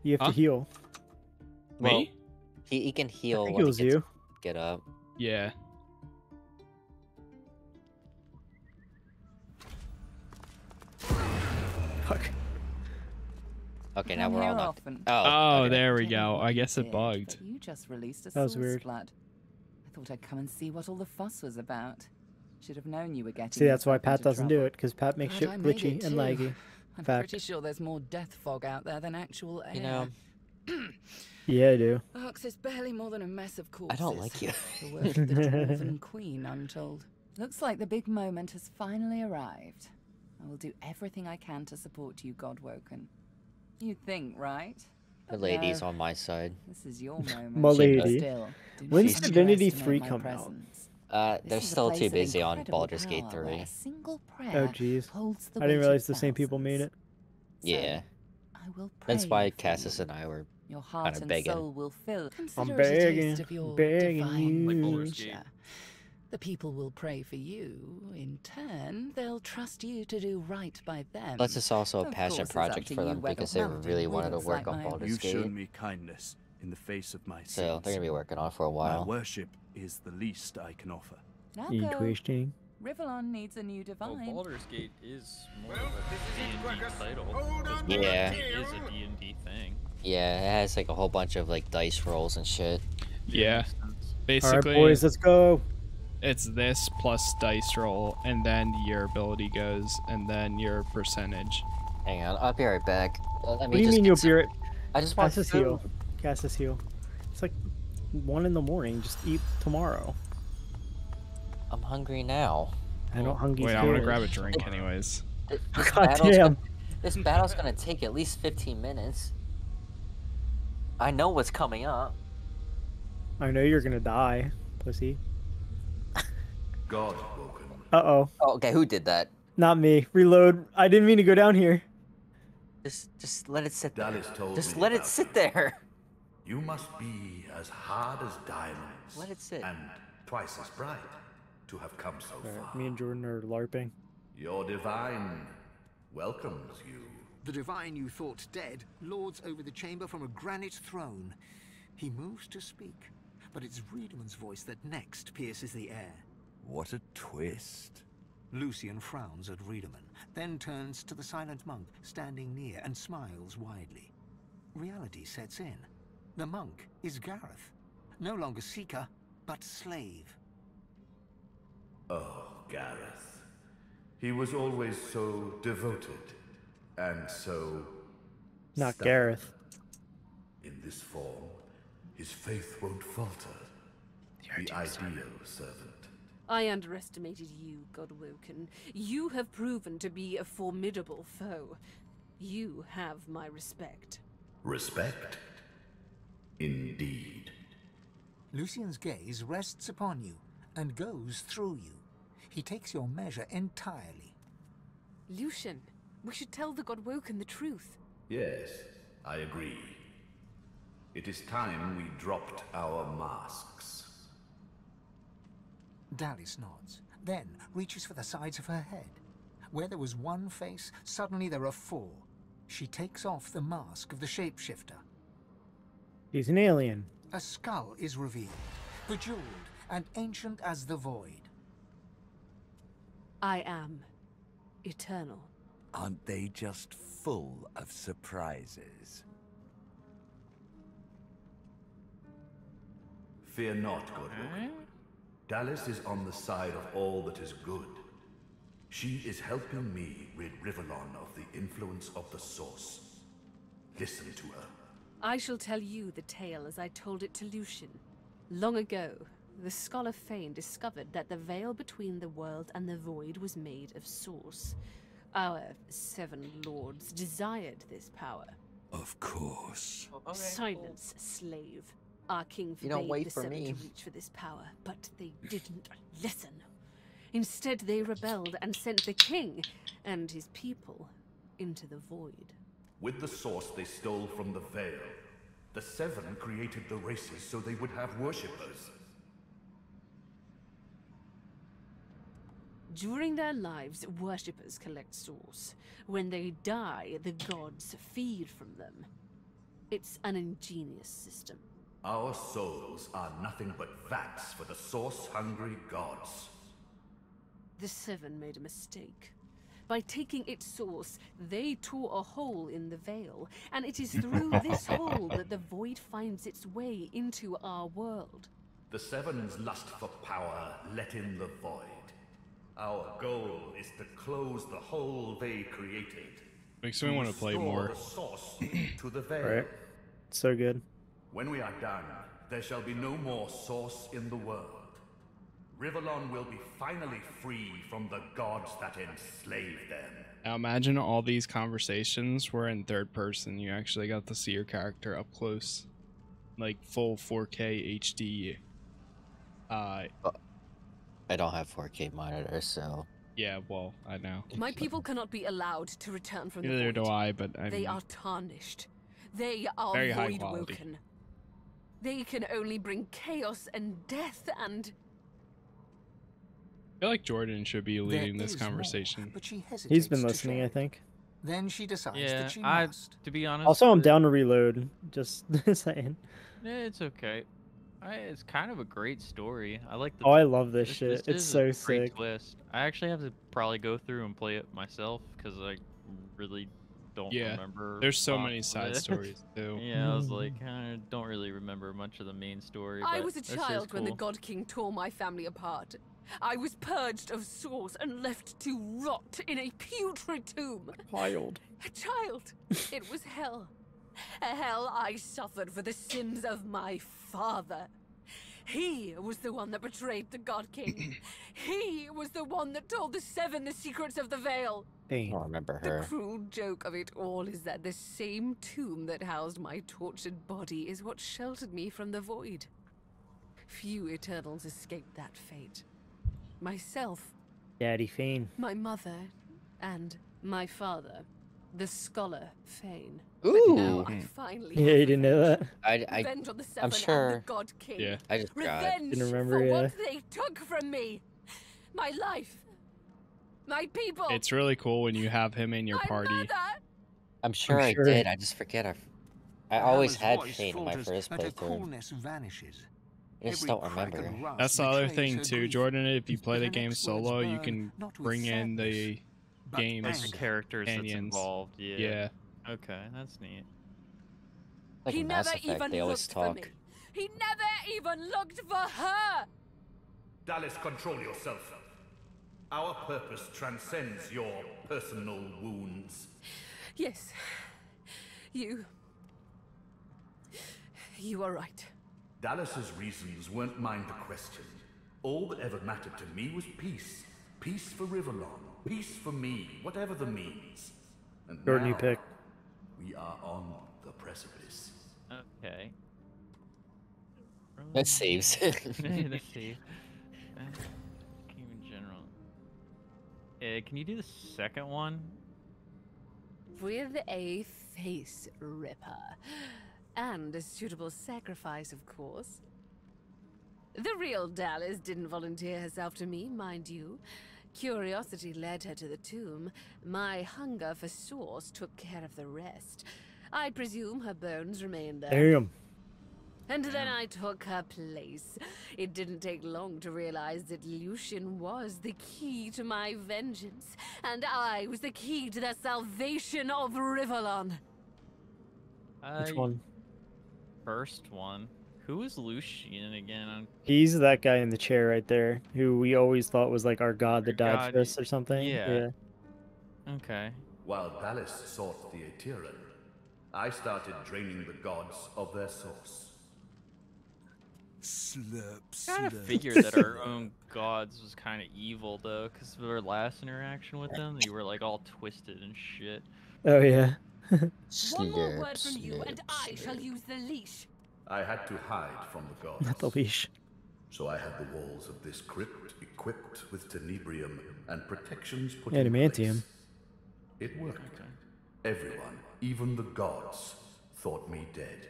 You have to heal. Me? Well, he can heal. I think it was you. Get up. Yeah. Fuck. Okay, now we're all knocked. Oh, there we go. I guess it bugged. You just released a source flood. I thought I'd come and see what all the fuss was about. Should have known you were getting. See, that's why Pat doesn't do it, because Pat makes shit glitchy and laggy. I'm pretty sure there's more death fog out there than actual air. You know. Yeah, I do. Arx is barely more than a mess of corpses. I don't like you. The work of the Dwarven Queen, I'm told. Looks like the big moment has finally arrived. I will do everything I can to support you, Godwoken. You think, right? The lady's on my side. This is your moment. My lady. When's Divinity 3 come out? They're still too busy on Baldur's Gate 3. Oh, jeez. I didn't realize the same people made it. Yeah. That's why Cassis and I were kind of begging. I'm begging. Begging you. The people will pray for you. In turn, they'll trust you to do right by them. Plus, it's also a passion project for them because they really wanted to work on Baldur's Gate. You've shown me kindness in the face of my sins. So they're gonna be working on it for a while. My worship is the least I can offer. Interesting. Rivellon needs a new divine. Well, Baldur's Gate is more of a D&D title. Yeah, it is a D&D thing. Yeah, it has like a whole bunch of like dice rolls and shit. Yeah, basically. All right, boys, let's go. It's this plus dice roll, and then your ability goes, and then your percentage. Hang on, I'll be right back. Let me you'll be right? I just want Cassis to heal. Cassis heal. It's like 1 in the morning. Just eat tomorrow. I'm hungry now. I don't hungry. Wait, I want to grab a drink anyways. This this battle's gonna take at least 15 minutes. I know what's coming up. I know you're gonna die, pussy. God. Uh-oh. Oh, okay, who did that? Not me. Reload. I didn't mean to go down here. Just let it sit there. Just let it sit there. You must be as hard as diamonds. Let it sit. And twice as bright to have come so far. Me and Jordan are LARPing. Your divine welcomes you. The divine you thought dead lords over the chamber from a granite throne. He moves to speak, but it's Riedemann's voice that next pierces the air. What a twist. Lucian frowns at Riedemann, then turns to the silent monk standing near and smiles widely. Reality sets in. The monk is Gareth, no longer seeker, but slave. Oh, Gareth. He was always so devoted and so... Not stubborn. Gareth. In this form, his faith won't falter. The ideal servant. I underestimated you, Godwoken. You have proven to be a formidable foe. You have my respect. Respect? Indeed. Lucian's gaze rests upon you and goes through you. He takes your measure entirely. Lucian, we should tell the Godwoken the truth. Yes, I agree. It is time we dropped our masks. Dallis nods, then reaches for the sides of her head. Where there was one face, suddenly there are four. She takes off the mask of the shapeshifter. He's an alien. A skull is revealed, bejeweled and ancient as the void. I am eternal. Aren't they just full of surprises? Fear not, Godwoken. Dallis is on the side of all that is good. She is helping me rid Rivellon of the influence of the Source. Listen to her. I shall tell you the tale as I told it to Lucian. Long ago, the scholar Fane discovered that the veil between the world and the void was made of Source. Our seven lords desired this power. Of course. Okay. Silence, slave. Our king forbade the seven to reach for this power, but they didn't listen. Instead, they rebelled and sent the king and his people into the void. With the source they stole from the veil, the seven created the races so they would have worshippers. During their lives, worshippers collect source. When they die, the gods feed from them. It's an ingenious system. Our souls are nothing but vats for the source-hungry gods. The Seven made a mistake. By taking its source, they tore a hole in the veil, and it is through this hole that the void finds its way into our world. The Severn's lust for power let in the void. Our goal is to close the hole they created. Makes me want to play more. To the veil. Right. So good. When we are done, there shall be no more source in the world. Rivellon will be finally free from the gods that enslaved them. Now imagine all these conversations were in third person. You actually got to see your character up close. Like full 4K HD. I don't have 4K monitor, so... Yeah, well, I know. My people cannot be allowed to return from the void. Neither do I, but I mean... They are tarnished. They are void woken. They can only bring chaos and death and... I feel like Jordan should be leading this conversation. More, but she hesitates. He's been listening, I think. Then she decides that she must. To be honest... Also, I'm down to reload. Just saying. It's okay. It's kind of a great story. I like the... Oh, I love this shit. It's so sick. I actually have to probably go through and play it myself because I really don't remember. There's so many side stories too. Yeah, I was like, I don't really remember much of the main story. I was a child when the God King tore my family apart. I was purged of source and left to rot in a putrid tomb. A child. It was hell. A hell I suffered for the sins of my father. He was the one that betrayed the God King. He was the one that told the Seven the secrets of the Veil. I don't remember her. The cruel joke of it all is that the same tomb that housed my tortured body is what sheltered me from the void. Few Eternals escaped that fate. Myself, Daddy Fane, my mother, and my father, the scholar Fane. Ooh! I finally you didn't know that. I'm sure. God King. Yeah, I just didn't remember what they took from me, my life, my people. It's really cool when you have him in your party. Mother. I'm sure I did. I just forget. I always had Fane in my first playthrough. I just don't remember. That's the other thing too, Jordan. If you play the game solo, you can bring in the game's characters that's involved. Yeah. Okay, that's neat. Like he never even looked for me. He never even looked for her. Dallis, control yourself. Our purpose transcends your personal wounds. Yes, you are right. Dallas's reasons weren't mine to question. All that ever mattered to me was peace. Peace for Rivellon. Peace for me, whatever the means. And Jordan, you pick. We are on the precipice. Okay. That saves. Let's see. Game in general. Can you do the second one? With a face ripper. And a suitable sacrifice, of course. The real Dallis didn't volunteer herself to me, mind you. Curiosity led her to the tomb. My hunger for source took care of the rest. I presume her bones remained there. Damn. And then I took her place. It didn't take long to realize that Lucian was the key to my vengeance, and I was the key to the salvation of Rivellon. Which one? First one. Who is Lucian again? He's that guy in the chair right there, who we always thought was like our god that died for us or something. Yeah. Okay. While Dallis sought the Aetheran, I started draining the gods of their source. I kind of figured that our own gods was kind of evil though, because of our last interaction with them, they were like all twisted and shit. Oh yeah. One more word from you, and I shall use the leash. I had to hide from the gods. Not the leash. So I had the walls of this crypt equipped with tenebrium and protections put in place. It worked. Okay. Everyone, even the gods, thought me dead.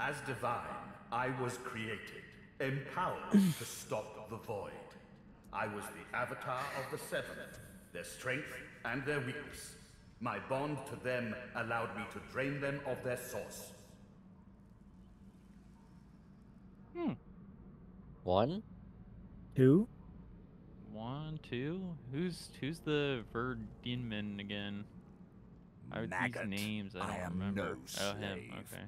As divine, I was created, empowered to stop the void. I was the avatar of the Seven, their strength and their weakness. My bond to them allowed me to drain them of their source. One? Two? One, two. Who's the Verdinman again? How are these names? I don't remember. No slave. Oh, him. Okay.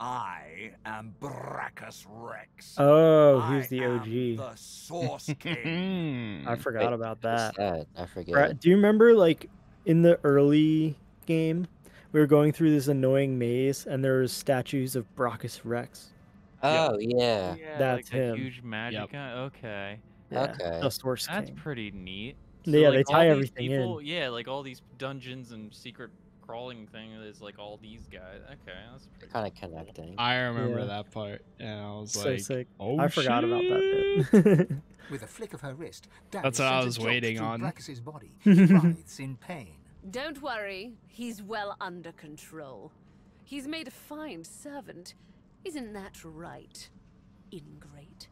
I am Braccus Rex. Oh, who's the OG? The Source King. I forgot about that. I forget. Do you remember, like, in the early game, we were going through this annoying maze, and there were statues of Braccus Rex. Oh, yeah. That's like him. Huge magic. Yep. Okay. Yeah, okay. The Source King. That's pretty neat. So, yeah, like, they tie everything in. Yeah, like all these dungeons and secret crawling thing is like all these guys. Okay, that's pretty kind of connecting. I remember that part, and I was so like, sick. "Oh, I forgot about that bit." With a flick of her wrist, that's what I was waiting on. Braccus's body writhes in pain. Don't worry, he's well under control. He's made a fine servant, isn't that right? Ingrate.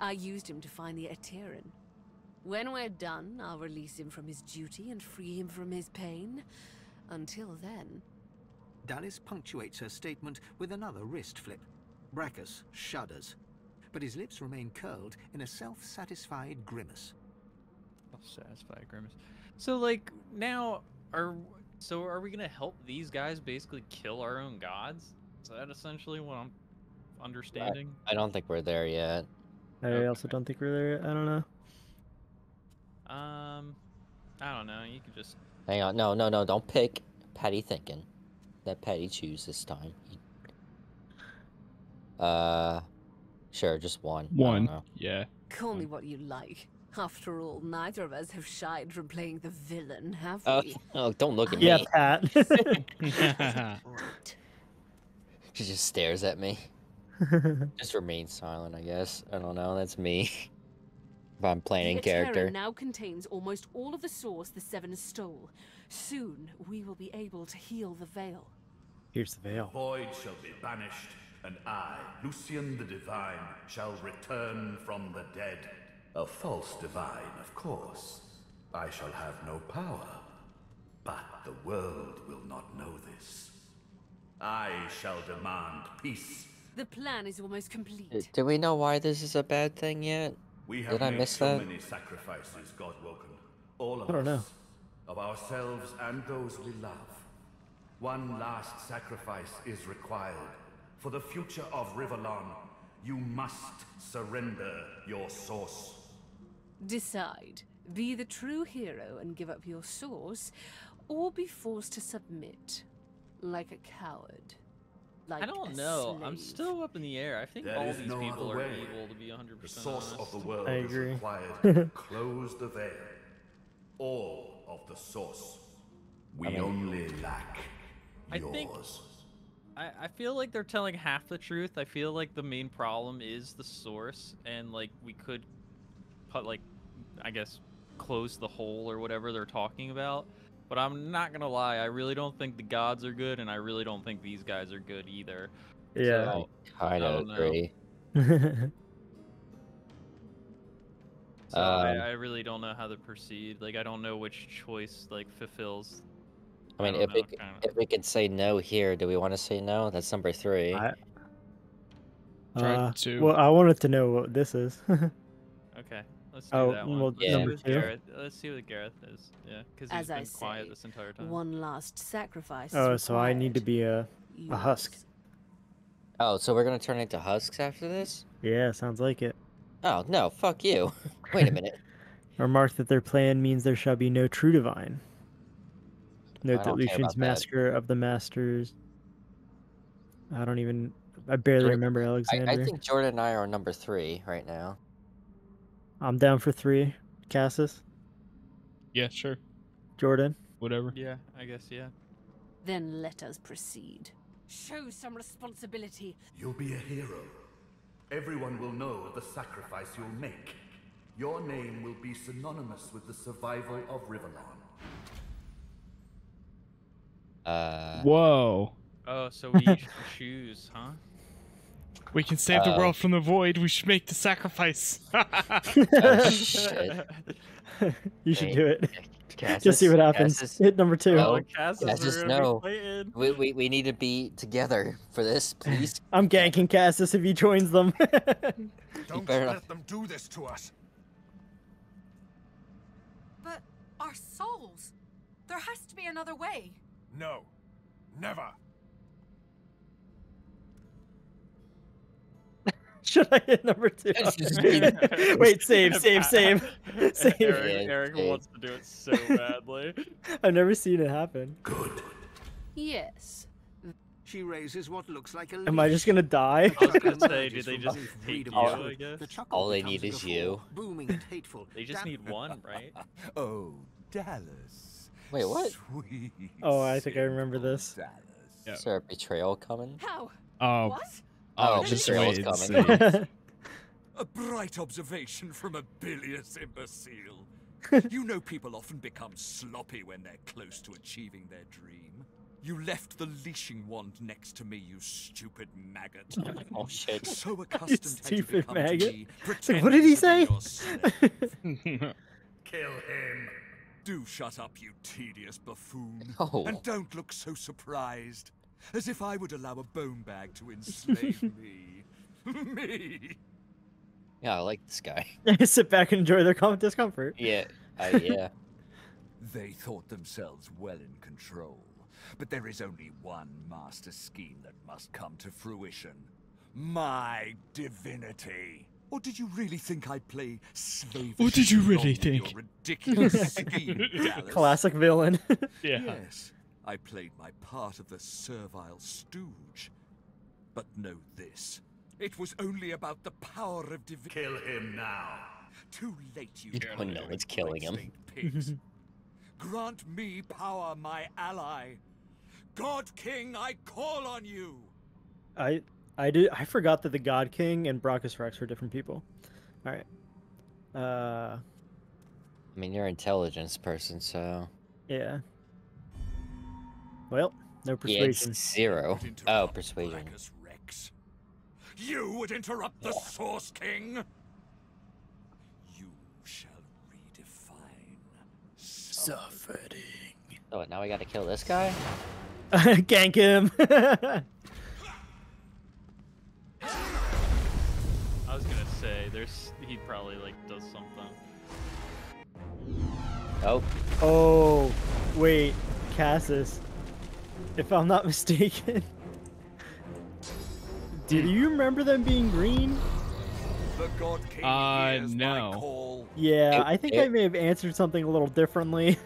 I used him to find the Aetheran. When we're done, I'll release him from his duty and free him from his pain. Until then. Dallis punctuates her statement with another wrist flip. Braccus shudders, but his lips remain curled in a self-satisfied grimace. Self-satisfied grimace. So, like, now, are we gonna help these guys basically kill our own gods? Is that essentially what I'm understanding? I don't think we're there yet. I also don't think we're there yet. I don't know. I don't know. You could just. Hang on, no, don't pick Patty thinking. Let Patty choose this time. Sure, just one. One, yeah. Call me what you like. After all, neither of us have shied from playing the villain, have we? Oh, don't look at me. Yeah, Pat. She just stares at me. Just remains silent, I guess. I don't know, that's me. If I'm playing in character. The Aetheran now contains almost all of the source the Seven stole. Soon we will be able to heal the veil. Here's the veil. Void shall be banished, and I, Lucian the Divine, shall return from the dead. A false divine, of course. I shall have no power, but the world will not know this. I shall demand peace. The plan is almost complete. Do we know why this is a bad thing yet? We have made so many sacrifices, God Woken. All of us, of ourselves and those we love. One last sacrifice is required. For the future of Rivellon, you must surrender your source. Decide. Be the true hero and give up your source, or be forced to submit. Like a coward. Like I don't know. Slave. I'm still up in the air. I think all these people are able to be 100% the source honest. Of the world I agree. Is required. Close the veil. All of the source. We only lack yours. I feel like they're telling half the truth. I feel like the main problem is the source, and like we could put I guess close the hole or whatever they're talking about. But I'm not gonna lie, I really don't think the gods are good, and I really don't think these guys are good either. Yeah, so, I don't agree. So I really don't know how to proceed. Like, I don't know which choice fulfills. I mean, if we could say no here, do we want to say no? That's number 3. Well, I wanted to know what this is. Okay. Let's do that one. Well, yeah. Gareth. Let's see what Gareth is. Yeah, because he's been quiet this entire time. One last sacrifice. Oh, so I need to be a husk. Oh, so we're gonna turn into husks after this? Yeah, sounds like it. Oh no, fuck you! Wait a minute. Remark that their plan means there shall be no true divine. Note that Lucian's massacre of the masters. I don't even. I barely remember Alexander. I think Jordan and I are number 3 right now. I'm down for 3, Cassis. Yeah, sure. Jordan? Whatever. Yeah, I guess, yeah. Then let us proceed. Show some responsibility. You'll be a hero. Everyone will know the sacrifice you'll make. Your name will be synonymous with the survival of Rivellon. Whoa. Oh, so we each choose, huh? We can save the world from the void. We should make the sacrifice. Oh, shit. You should do it. Cassis, just see what happens. Cassis, hit number 2. No, Cassis, no. We need to be together for this, please. I'm ganking Cassis if he joins them. Don't let them do this to us. our souls. There has to be another way. No. Never. Should I hit number 2? Wait, save. Eric wants to do it so badly. I've never seen it happen. Good. Yes. She raises what looks like a leash. Am I just gonna die? I was gonna say, did they just take you, I guess? All they need is you. Booming and hateful. They just need one, right? Oh, Dallis. Wait, what? Sweet. Oh, I think I remember this. Dallis. Yeah. Is there a betrayal coming? How? Oh. What? Oh, betrayal's coming. A bright observation from a bilious imbecile. You know, people often become sloppy when they're close to achieving their dream. You left the leashing wand next to me, you stupid maggot. Oh shit! So accustomed to me. Like, what did he say? Kill him. Do shut up, you tedious buffoon, and don't look so surprised, as if I would allow a bone bag to enslave me. Yeah, I like this guy. Sit back and enjoy their discomfort. Yeah, yeah. They thought themselves well in control. But there is only one master scheme that must come to fruition. My divinity. Or did you really think I'd play slave? Or did you really think? Your ridiculous scheme, Dallis. Classic villain. Yeah. Yes, I played my part of the servile stooge. But note this. It was only about the power of divinity. Kill him now. Too late, you know. Oh no, it's killing him. Grant me power, my ally. God King, I call on you. I forgot that the God King and Braccus Rex were different people. All right. I mean, you're an intelligence person, so. Yeah. Well, no persuasion. It's 0. Oh, persuasion. Braccus Rex. You would interrupt the Source King. You shall redefine suffering. Oh, now we gotta kill this guy. Gank him! I was gonna say, he probably like does something. Oh. Oh, wait, Cassis. If I'm not mistaken, do you remember them being green? The God King hears no. My call. Yeah, I think I may have answered something a little differently.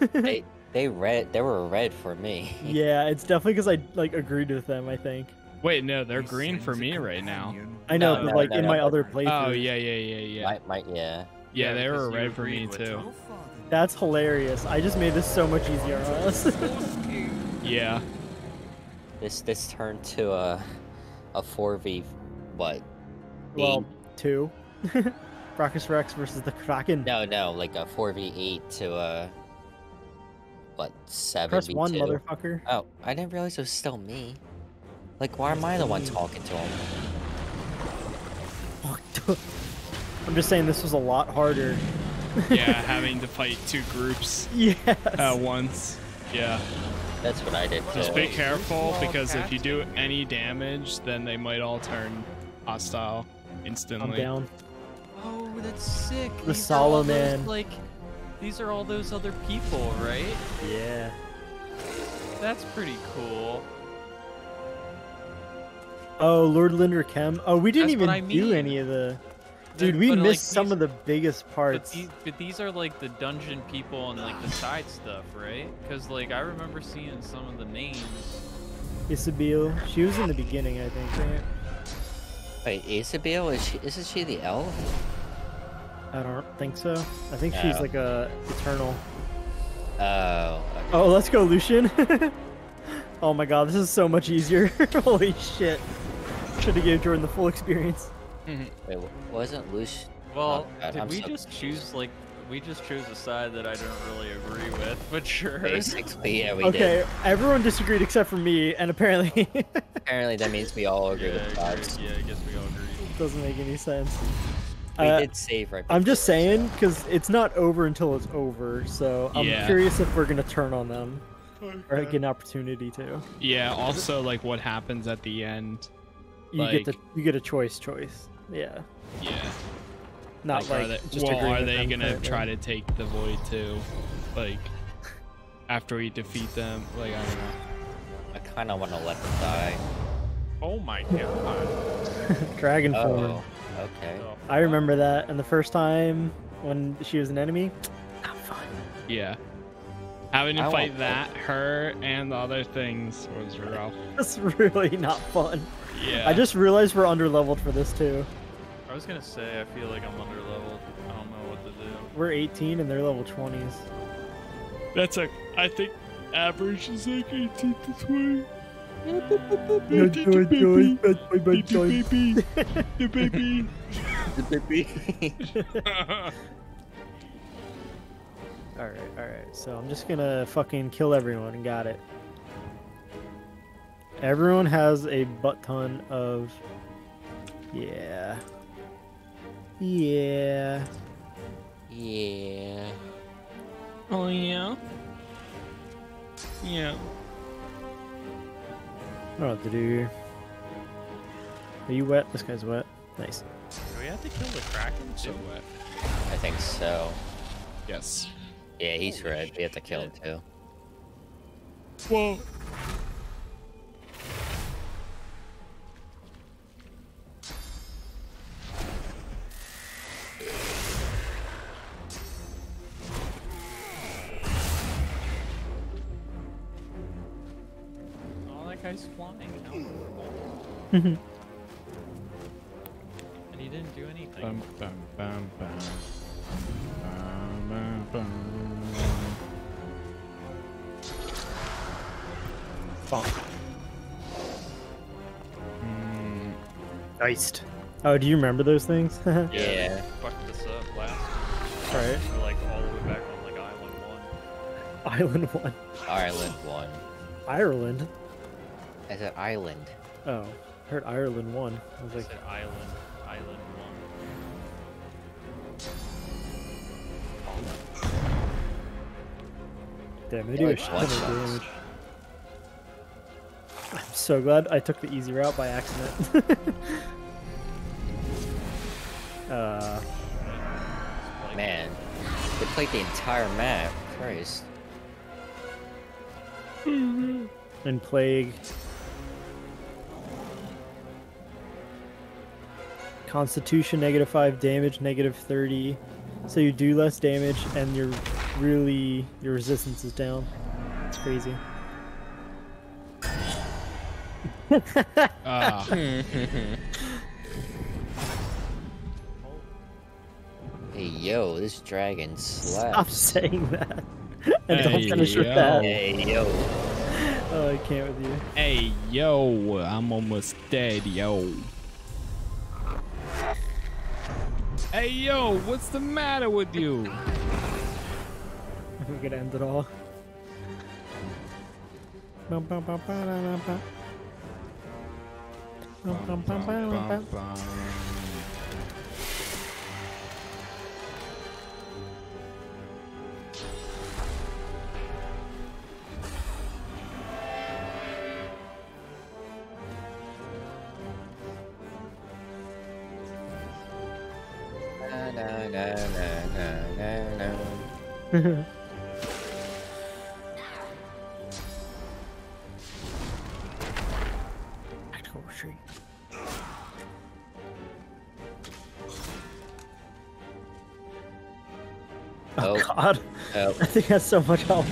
They were red for me. Yeah, it's definitely because I like agreed with them. I think. Wait, no, they're green for me right now. I know, but like in my other playthrough. Oh yeah. Yeah, they were red for me too. That's hilarious. I just made this so much easier on us. Yeah. This turned to a 4v, what? Well, 2. Braccus Rex versus the Kraken. No, like a 4v8 to a. What, 7v2? Press 1, motherfucker. Oh, I didn't realize it was still me. Like, why am I the one talking to him? I'm just saying this was a lot harder. Yeah, having to fight 2 groups. Yes. At once. Yeah. That's what I did too. Just be careful, because if you do any damage, then they might all turn hostile instantly. I'm down. Oh, that's sick. The Solomon. Like... These are all those other people, right? Yeah. That's pretty cool. Oh, Lord Linder Kem. Oh, we didn't do any of the... Dude, we missed like, some of the biggest parts. But these are like the dungeon people and like the side stuff, right? Because like I remember seeing some of the names. Isabel. She was in the beginning, I think, right? Wait, Isabel? Isn't she the elf? I don't think so. I think she's like a eternal. Oh. Okay. Oh, let's go, Lucian. Oh my god, this is so much easier. Holy shit. Should have gave Jordan the full experience. Wait, wasn't Lucian... Well, we just chose a side that I don't really agree with, but sure. Basically, yeah, we did. Okay, everyone disagreed except for me, and apparently... Apparently that means we all agree with dogs. Yeah, I guess we all agree. It doesn't make any sense. We did save right before. I'm just saying, because it's not over until it's over, so I'm curious if we're going to turn on them or get an opportunity to. Yeah, also, like, what happens at the end. Like, you get a choice. Yeah. Yeah. Not like, are they going to try to take the void, too? like after we defeat them, like I don't know. I kind of want to let them die. Oh my god. Dragon form. Okay. I remember that, and the first time when she was an enemy, not fun. Yeah. Having to fight that, her, and the other things was rough. It's really not fun. Yeah. I just realized we're underleveled for this too. I was gonna say, I feel like I'm underleveled. I don't know what to do. We're 18 and they're level 20s. That's like, I think average is like 18 to 20. The baby. Alright, so I'm just gonna fucking kill everyone and got it. Everyone has a butt ton of... Yeah. Oh yeah? Yeah. I don't know what to do here. Are you wet? This guy's wet. Nice. Do we have to kill the Kraken? So wet. I think so. Yes. Yeah, he's red. We have to kill him too. Whoa. Oh, that guy's flying now. And he didn't do anything. Iced. Oh, do you remember those things? Yeah. Fucked this up last. Right. We're like all the way back on like Island 1. Ireland? I said Island. Oh. I heard Ireland 1. I was like, I said Island 1. Damn, they do a shit of damage. I'm so glad I took the easy route by accident. Man, they played the entire map. Christ. And plague. Constitution -5, damage -30. So you do less damage, and your resistance is down. It's crazy. Hey yo, this dragon slaps. Stop saying that. And hey, don't finish with that. Hey yo. Oh, I can't with you. Hey yo, I'm almost dead, yo. Hey yo, what's the matter with you? We're gonna end it all. Bum, bum, bum. Na na na na na na. Oh. I think that's so much help.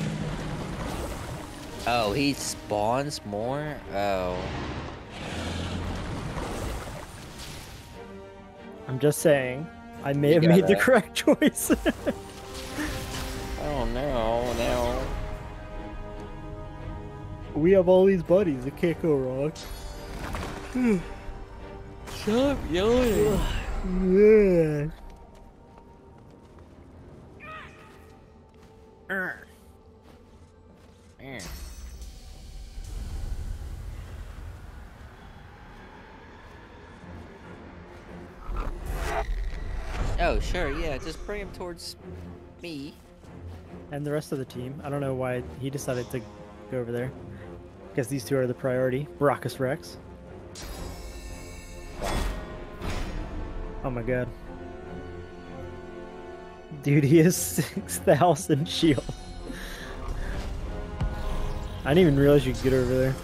Oh, he spawns more? Oh. I'm just saying, I may have made the correct choice. Oh no, no. We have all these buddies, it can't go wrong. Stop yelling. Yeah. Oh, sure, yeah, just bring him towards me. And the rest of the team. I don't know why he decided to go over there. Because these two are the priority. Braccus Rex. Oh my god. Dude, he has 6,000 shield. I didn't even realize you could get over there.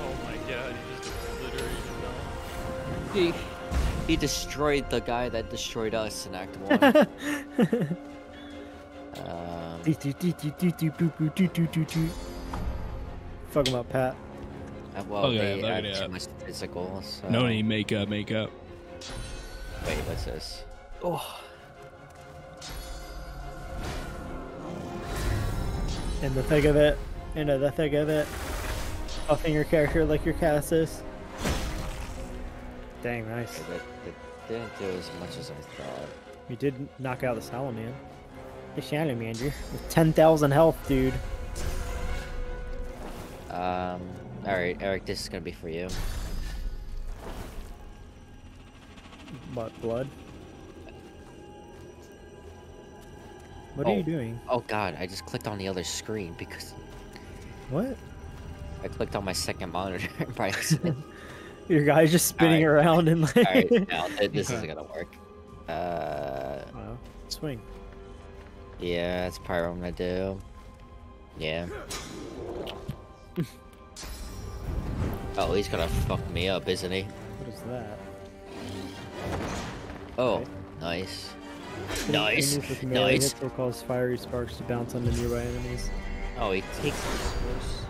Oh my god, he just obliterated him. He destroyed the guy that destroyed us in Act 1. Fuck him up, Pat. Well, okay, they added too much physical, so... No need makeup, makeup. Wait, what's this? Oh. In the thick of it. Into the thick of it. Buffing your character like your cast is. Dang, nice. It didn't do as much as I thought. You did knock out the Salamander. The Salamander. With 10,000 health, dude. Alright, Eric, this is gonna be for you. What, blood? What are you doing? Oh god, I just clicked on the other screen because... What? I clicked on my second monitor by accident. Your guy's just spinning around and like... Alright, no, this isn't gonna work. Wow. Swing. Yeah, that's probably what I'm gonna do. Yeah. Oh, he's gonna fuck me up, isn't he? What is that? Oh, nice. Nice. Nice. Will cause fiery sparks to bounce onto nearby enemies. Oh, he takes this force.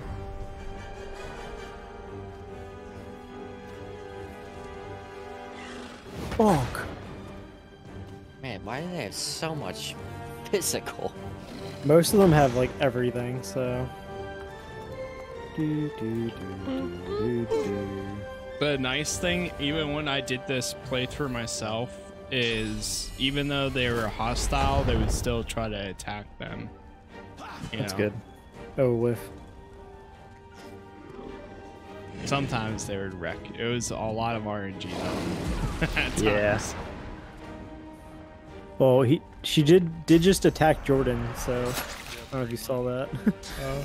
Bonk. Man, why do they have so much physical? Most of them have like everything, so. The nice thing, even when I did this playthrough myself, is even though they were hostile, they would still try to attack them. That's good. Oh, whiff. Sometimes they would wreck. It was a lot of RNG though. Yeah. Well, she did just attack Jordan, so I don't know if you saw that. Oh.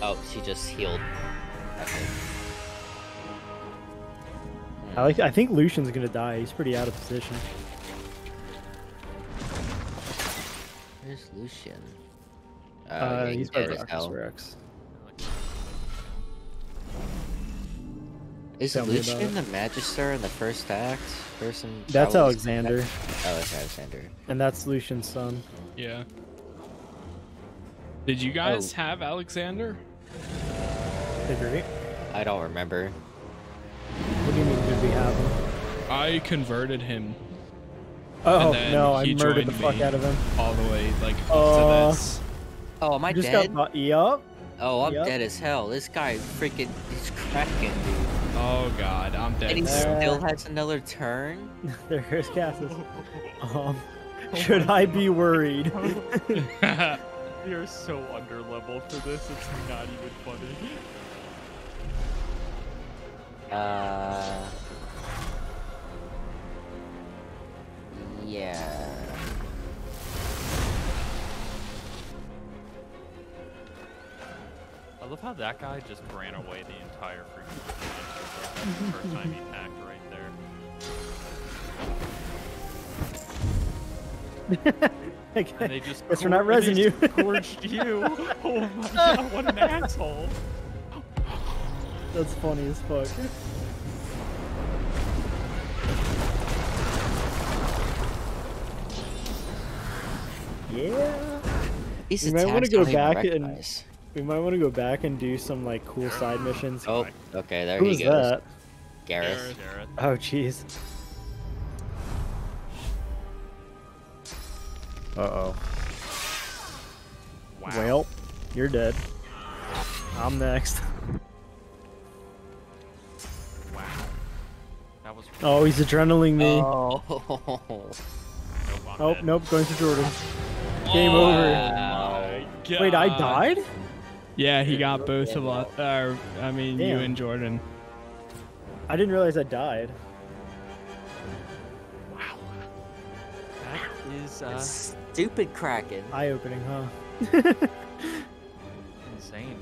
Oh, she just healed. Okay. I think Lucian's gonna die. He's pretty out of position. Where's Lucian? He's by Braccus Rex. Is Lucian the Magister in the first act? That's Alexander. Oh, that's Alexander. And that's Lucian's son. Yeah. Did you guys have Alexander? I don't remember. What do you mean did we have him? I converted him. Oh no, I murdered the fuck out of him. All the way like up to this. Oh, am I dead? Yup. Oh, I'm dead as hell. This guy freaking is cracking, dude. Oh god, I'm dead. And he still has another turn? There goes Cassis. Should I be worried? You're so underleveled for this, it's not even funny. Yeah. I love how that guy just ran away the entire freaking game. First time he attacked right there. Okay. And they just we're not resin you. Gorged you. Oh my god, what an asshole. That's funny as fuck. Yeah. We might want to go back and do some like cool side missions. Oh, okay, there he goes. Who's that? Gareth. Oh jeez. Uh-oh. Wow. Well, you're dead. I'm next. Wow. That was crazy. Oh, he's adrenalining me. Oh, nope, going to Jordan. Game over. My God. Wait, I died? Yeah, he got both of us. I mean, damn. You and Jordan. I didn't realize I died. Wow. That is, stupid Kraken. Eye-opening, huh? Insane.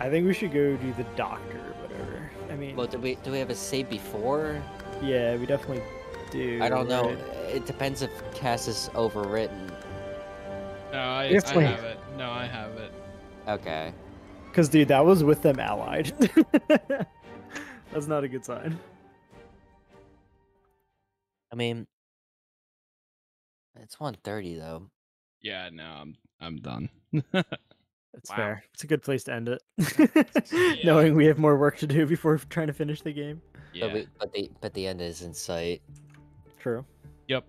I think we should go do the doctor or whatever. I mean... Well, do we have a save before? Yeah, we definitely do. I don't know. It depends if Cass is overwritten. No, I have it. No, I have it. Okay. Because, dude, that was with them allied. That's not a good sign. I mean, it's 1:30 though. Yeah, no, I'm done. That's wow. Fair. It's a good place to end it. Yeah. Knowing we have more work to do before trying to finish the game. Yeah. But the end is in sight. True. Yep.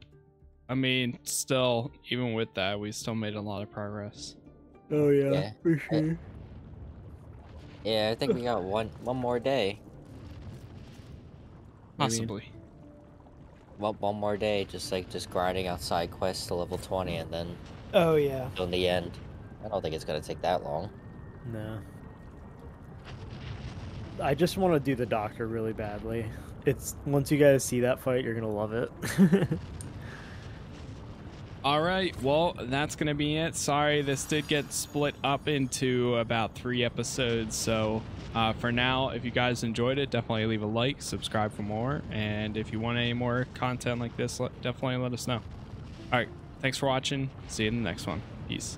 I mean, still, even with that, we still made a lot of progress. Oh yeah, yeah. For sure. Yeah, I think we got one more day. Possibly. Well, one more day, just grinding out side quests to level 20, and then. Oh yeah. On the end. I don't think it's gonna take that long. No. I just want to do the doctor really badly. It's once you guys see that fight, you're gonna love it. All right, well, that's gonna be it. Sorry, this did get split up into about 3 episodes. So for now, if you guys enjoyed it, definitely leave a like, subscribe for more, and if you want any more content like this, definitely let us know. All right, thanks for watching. See you in the next one. Peace.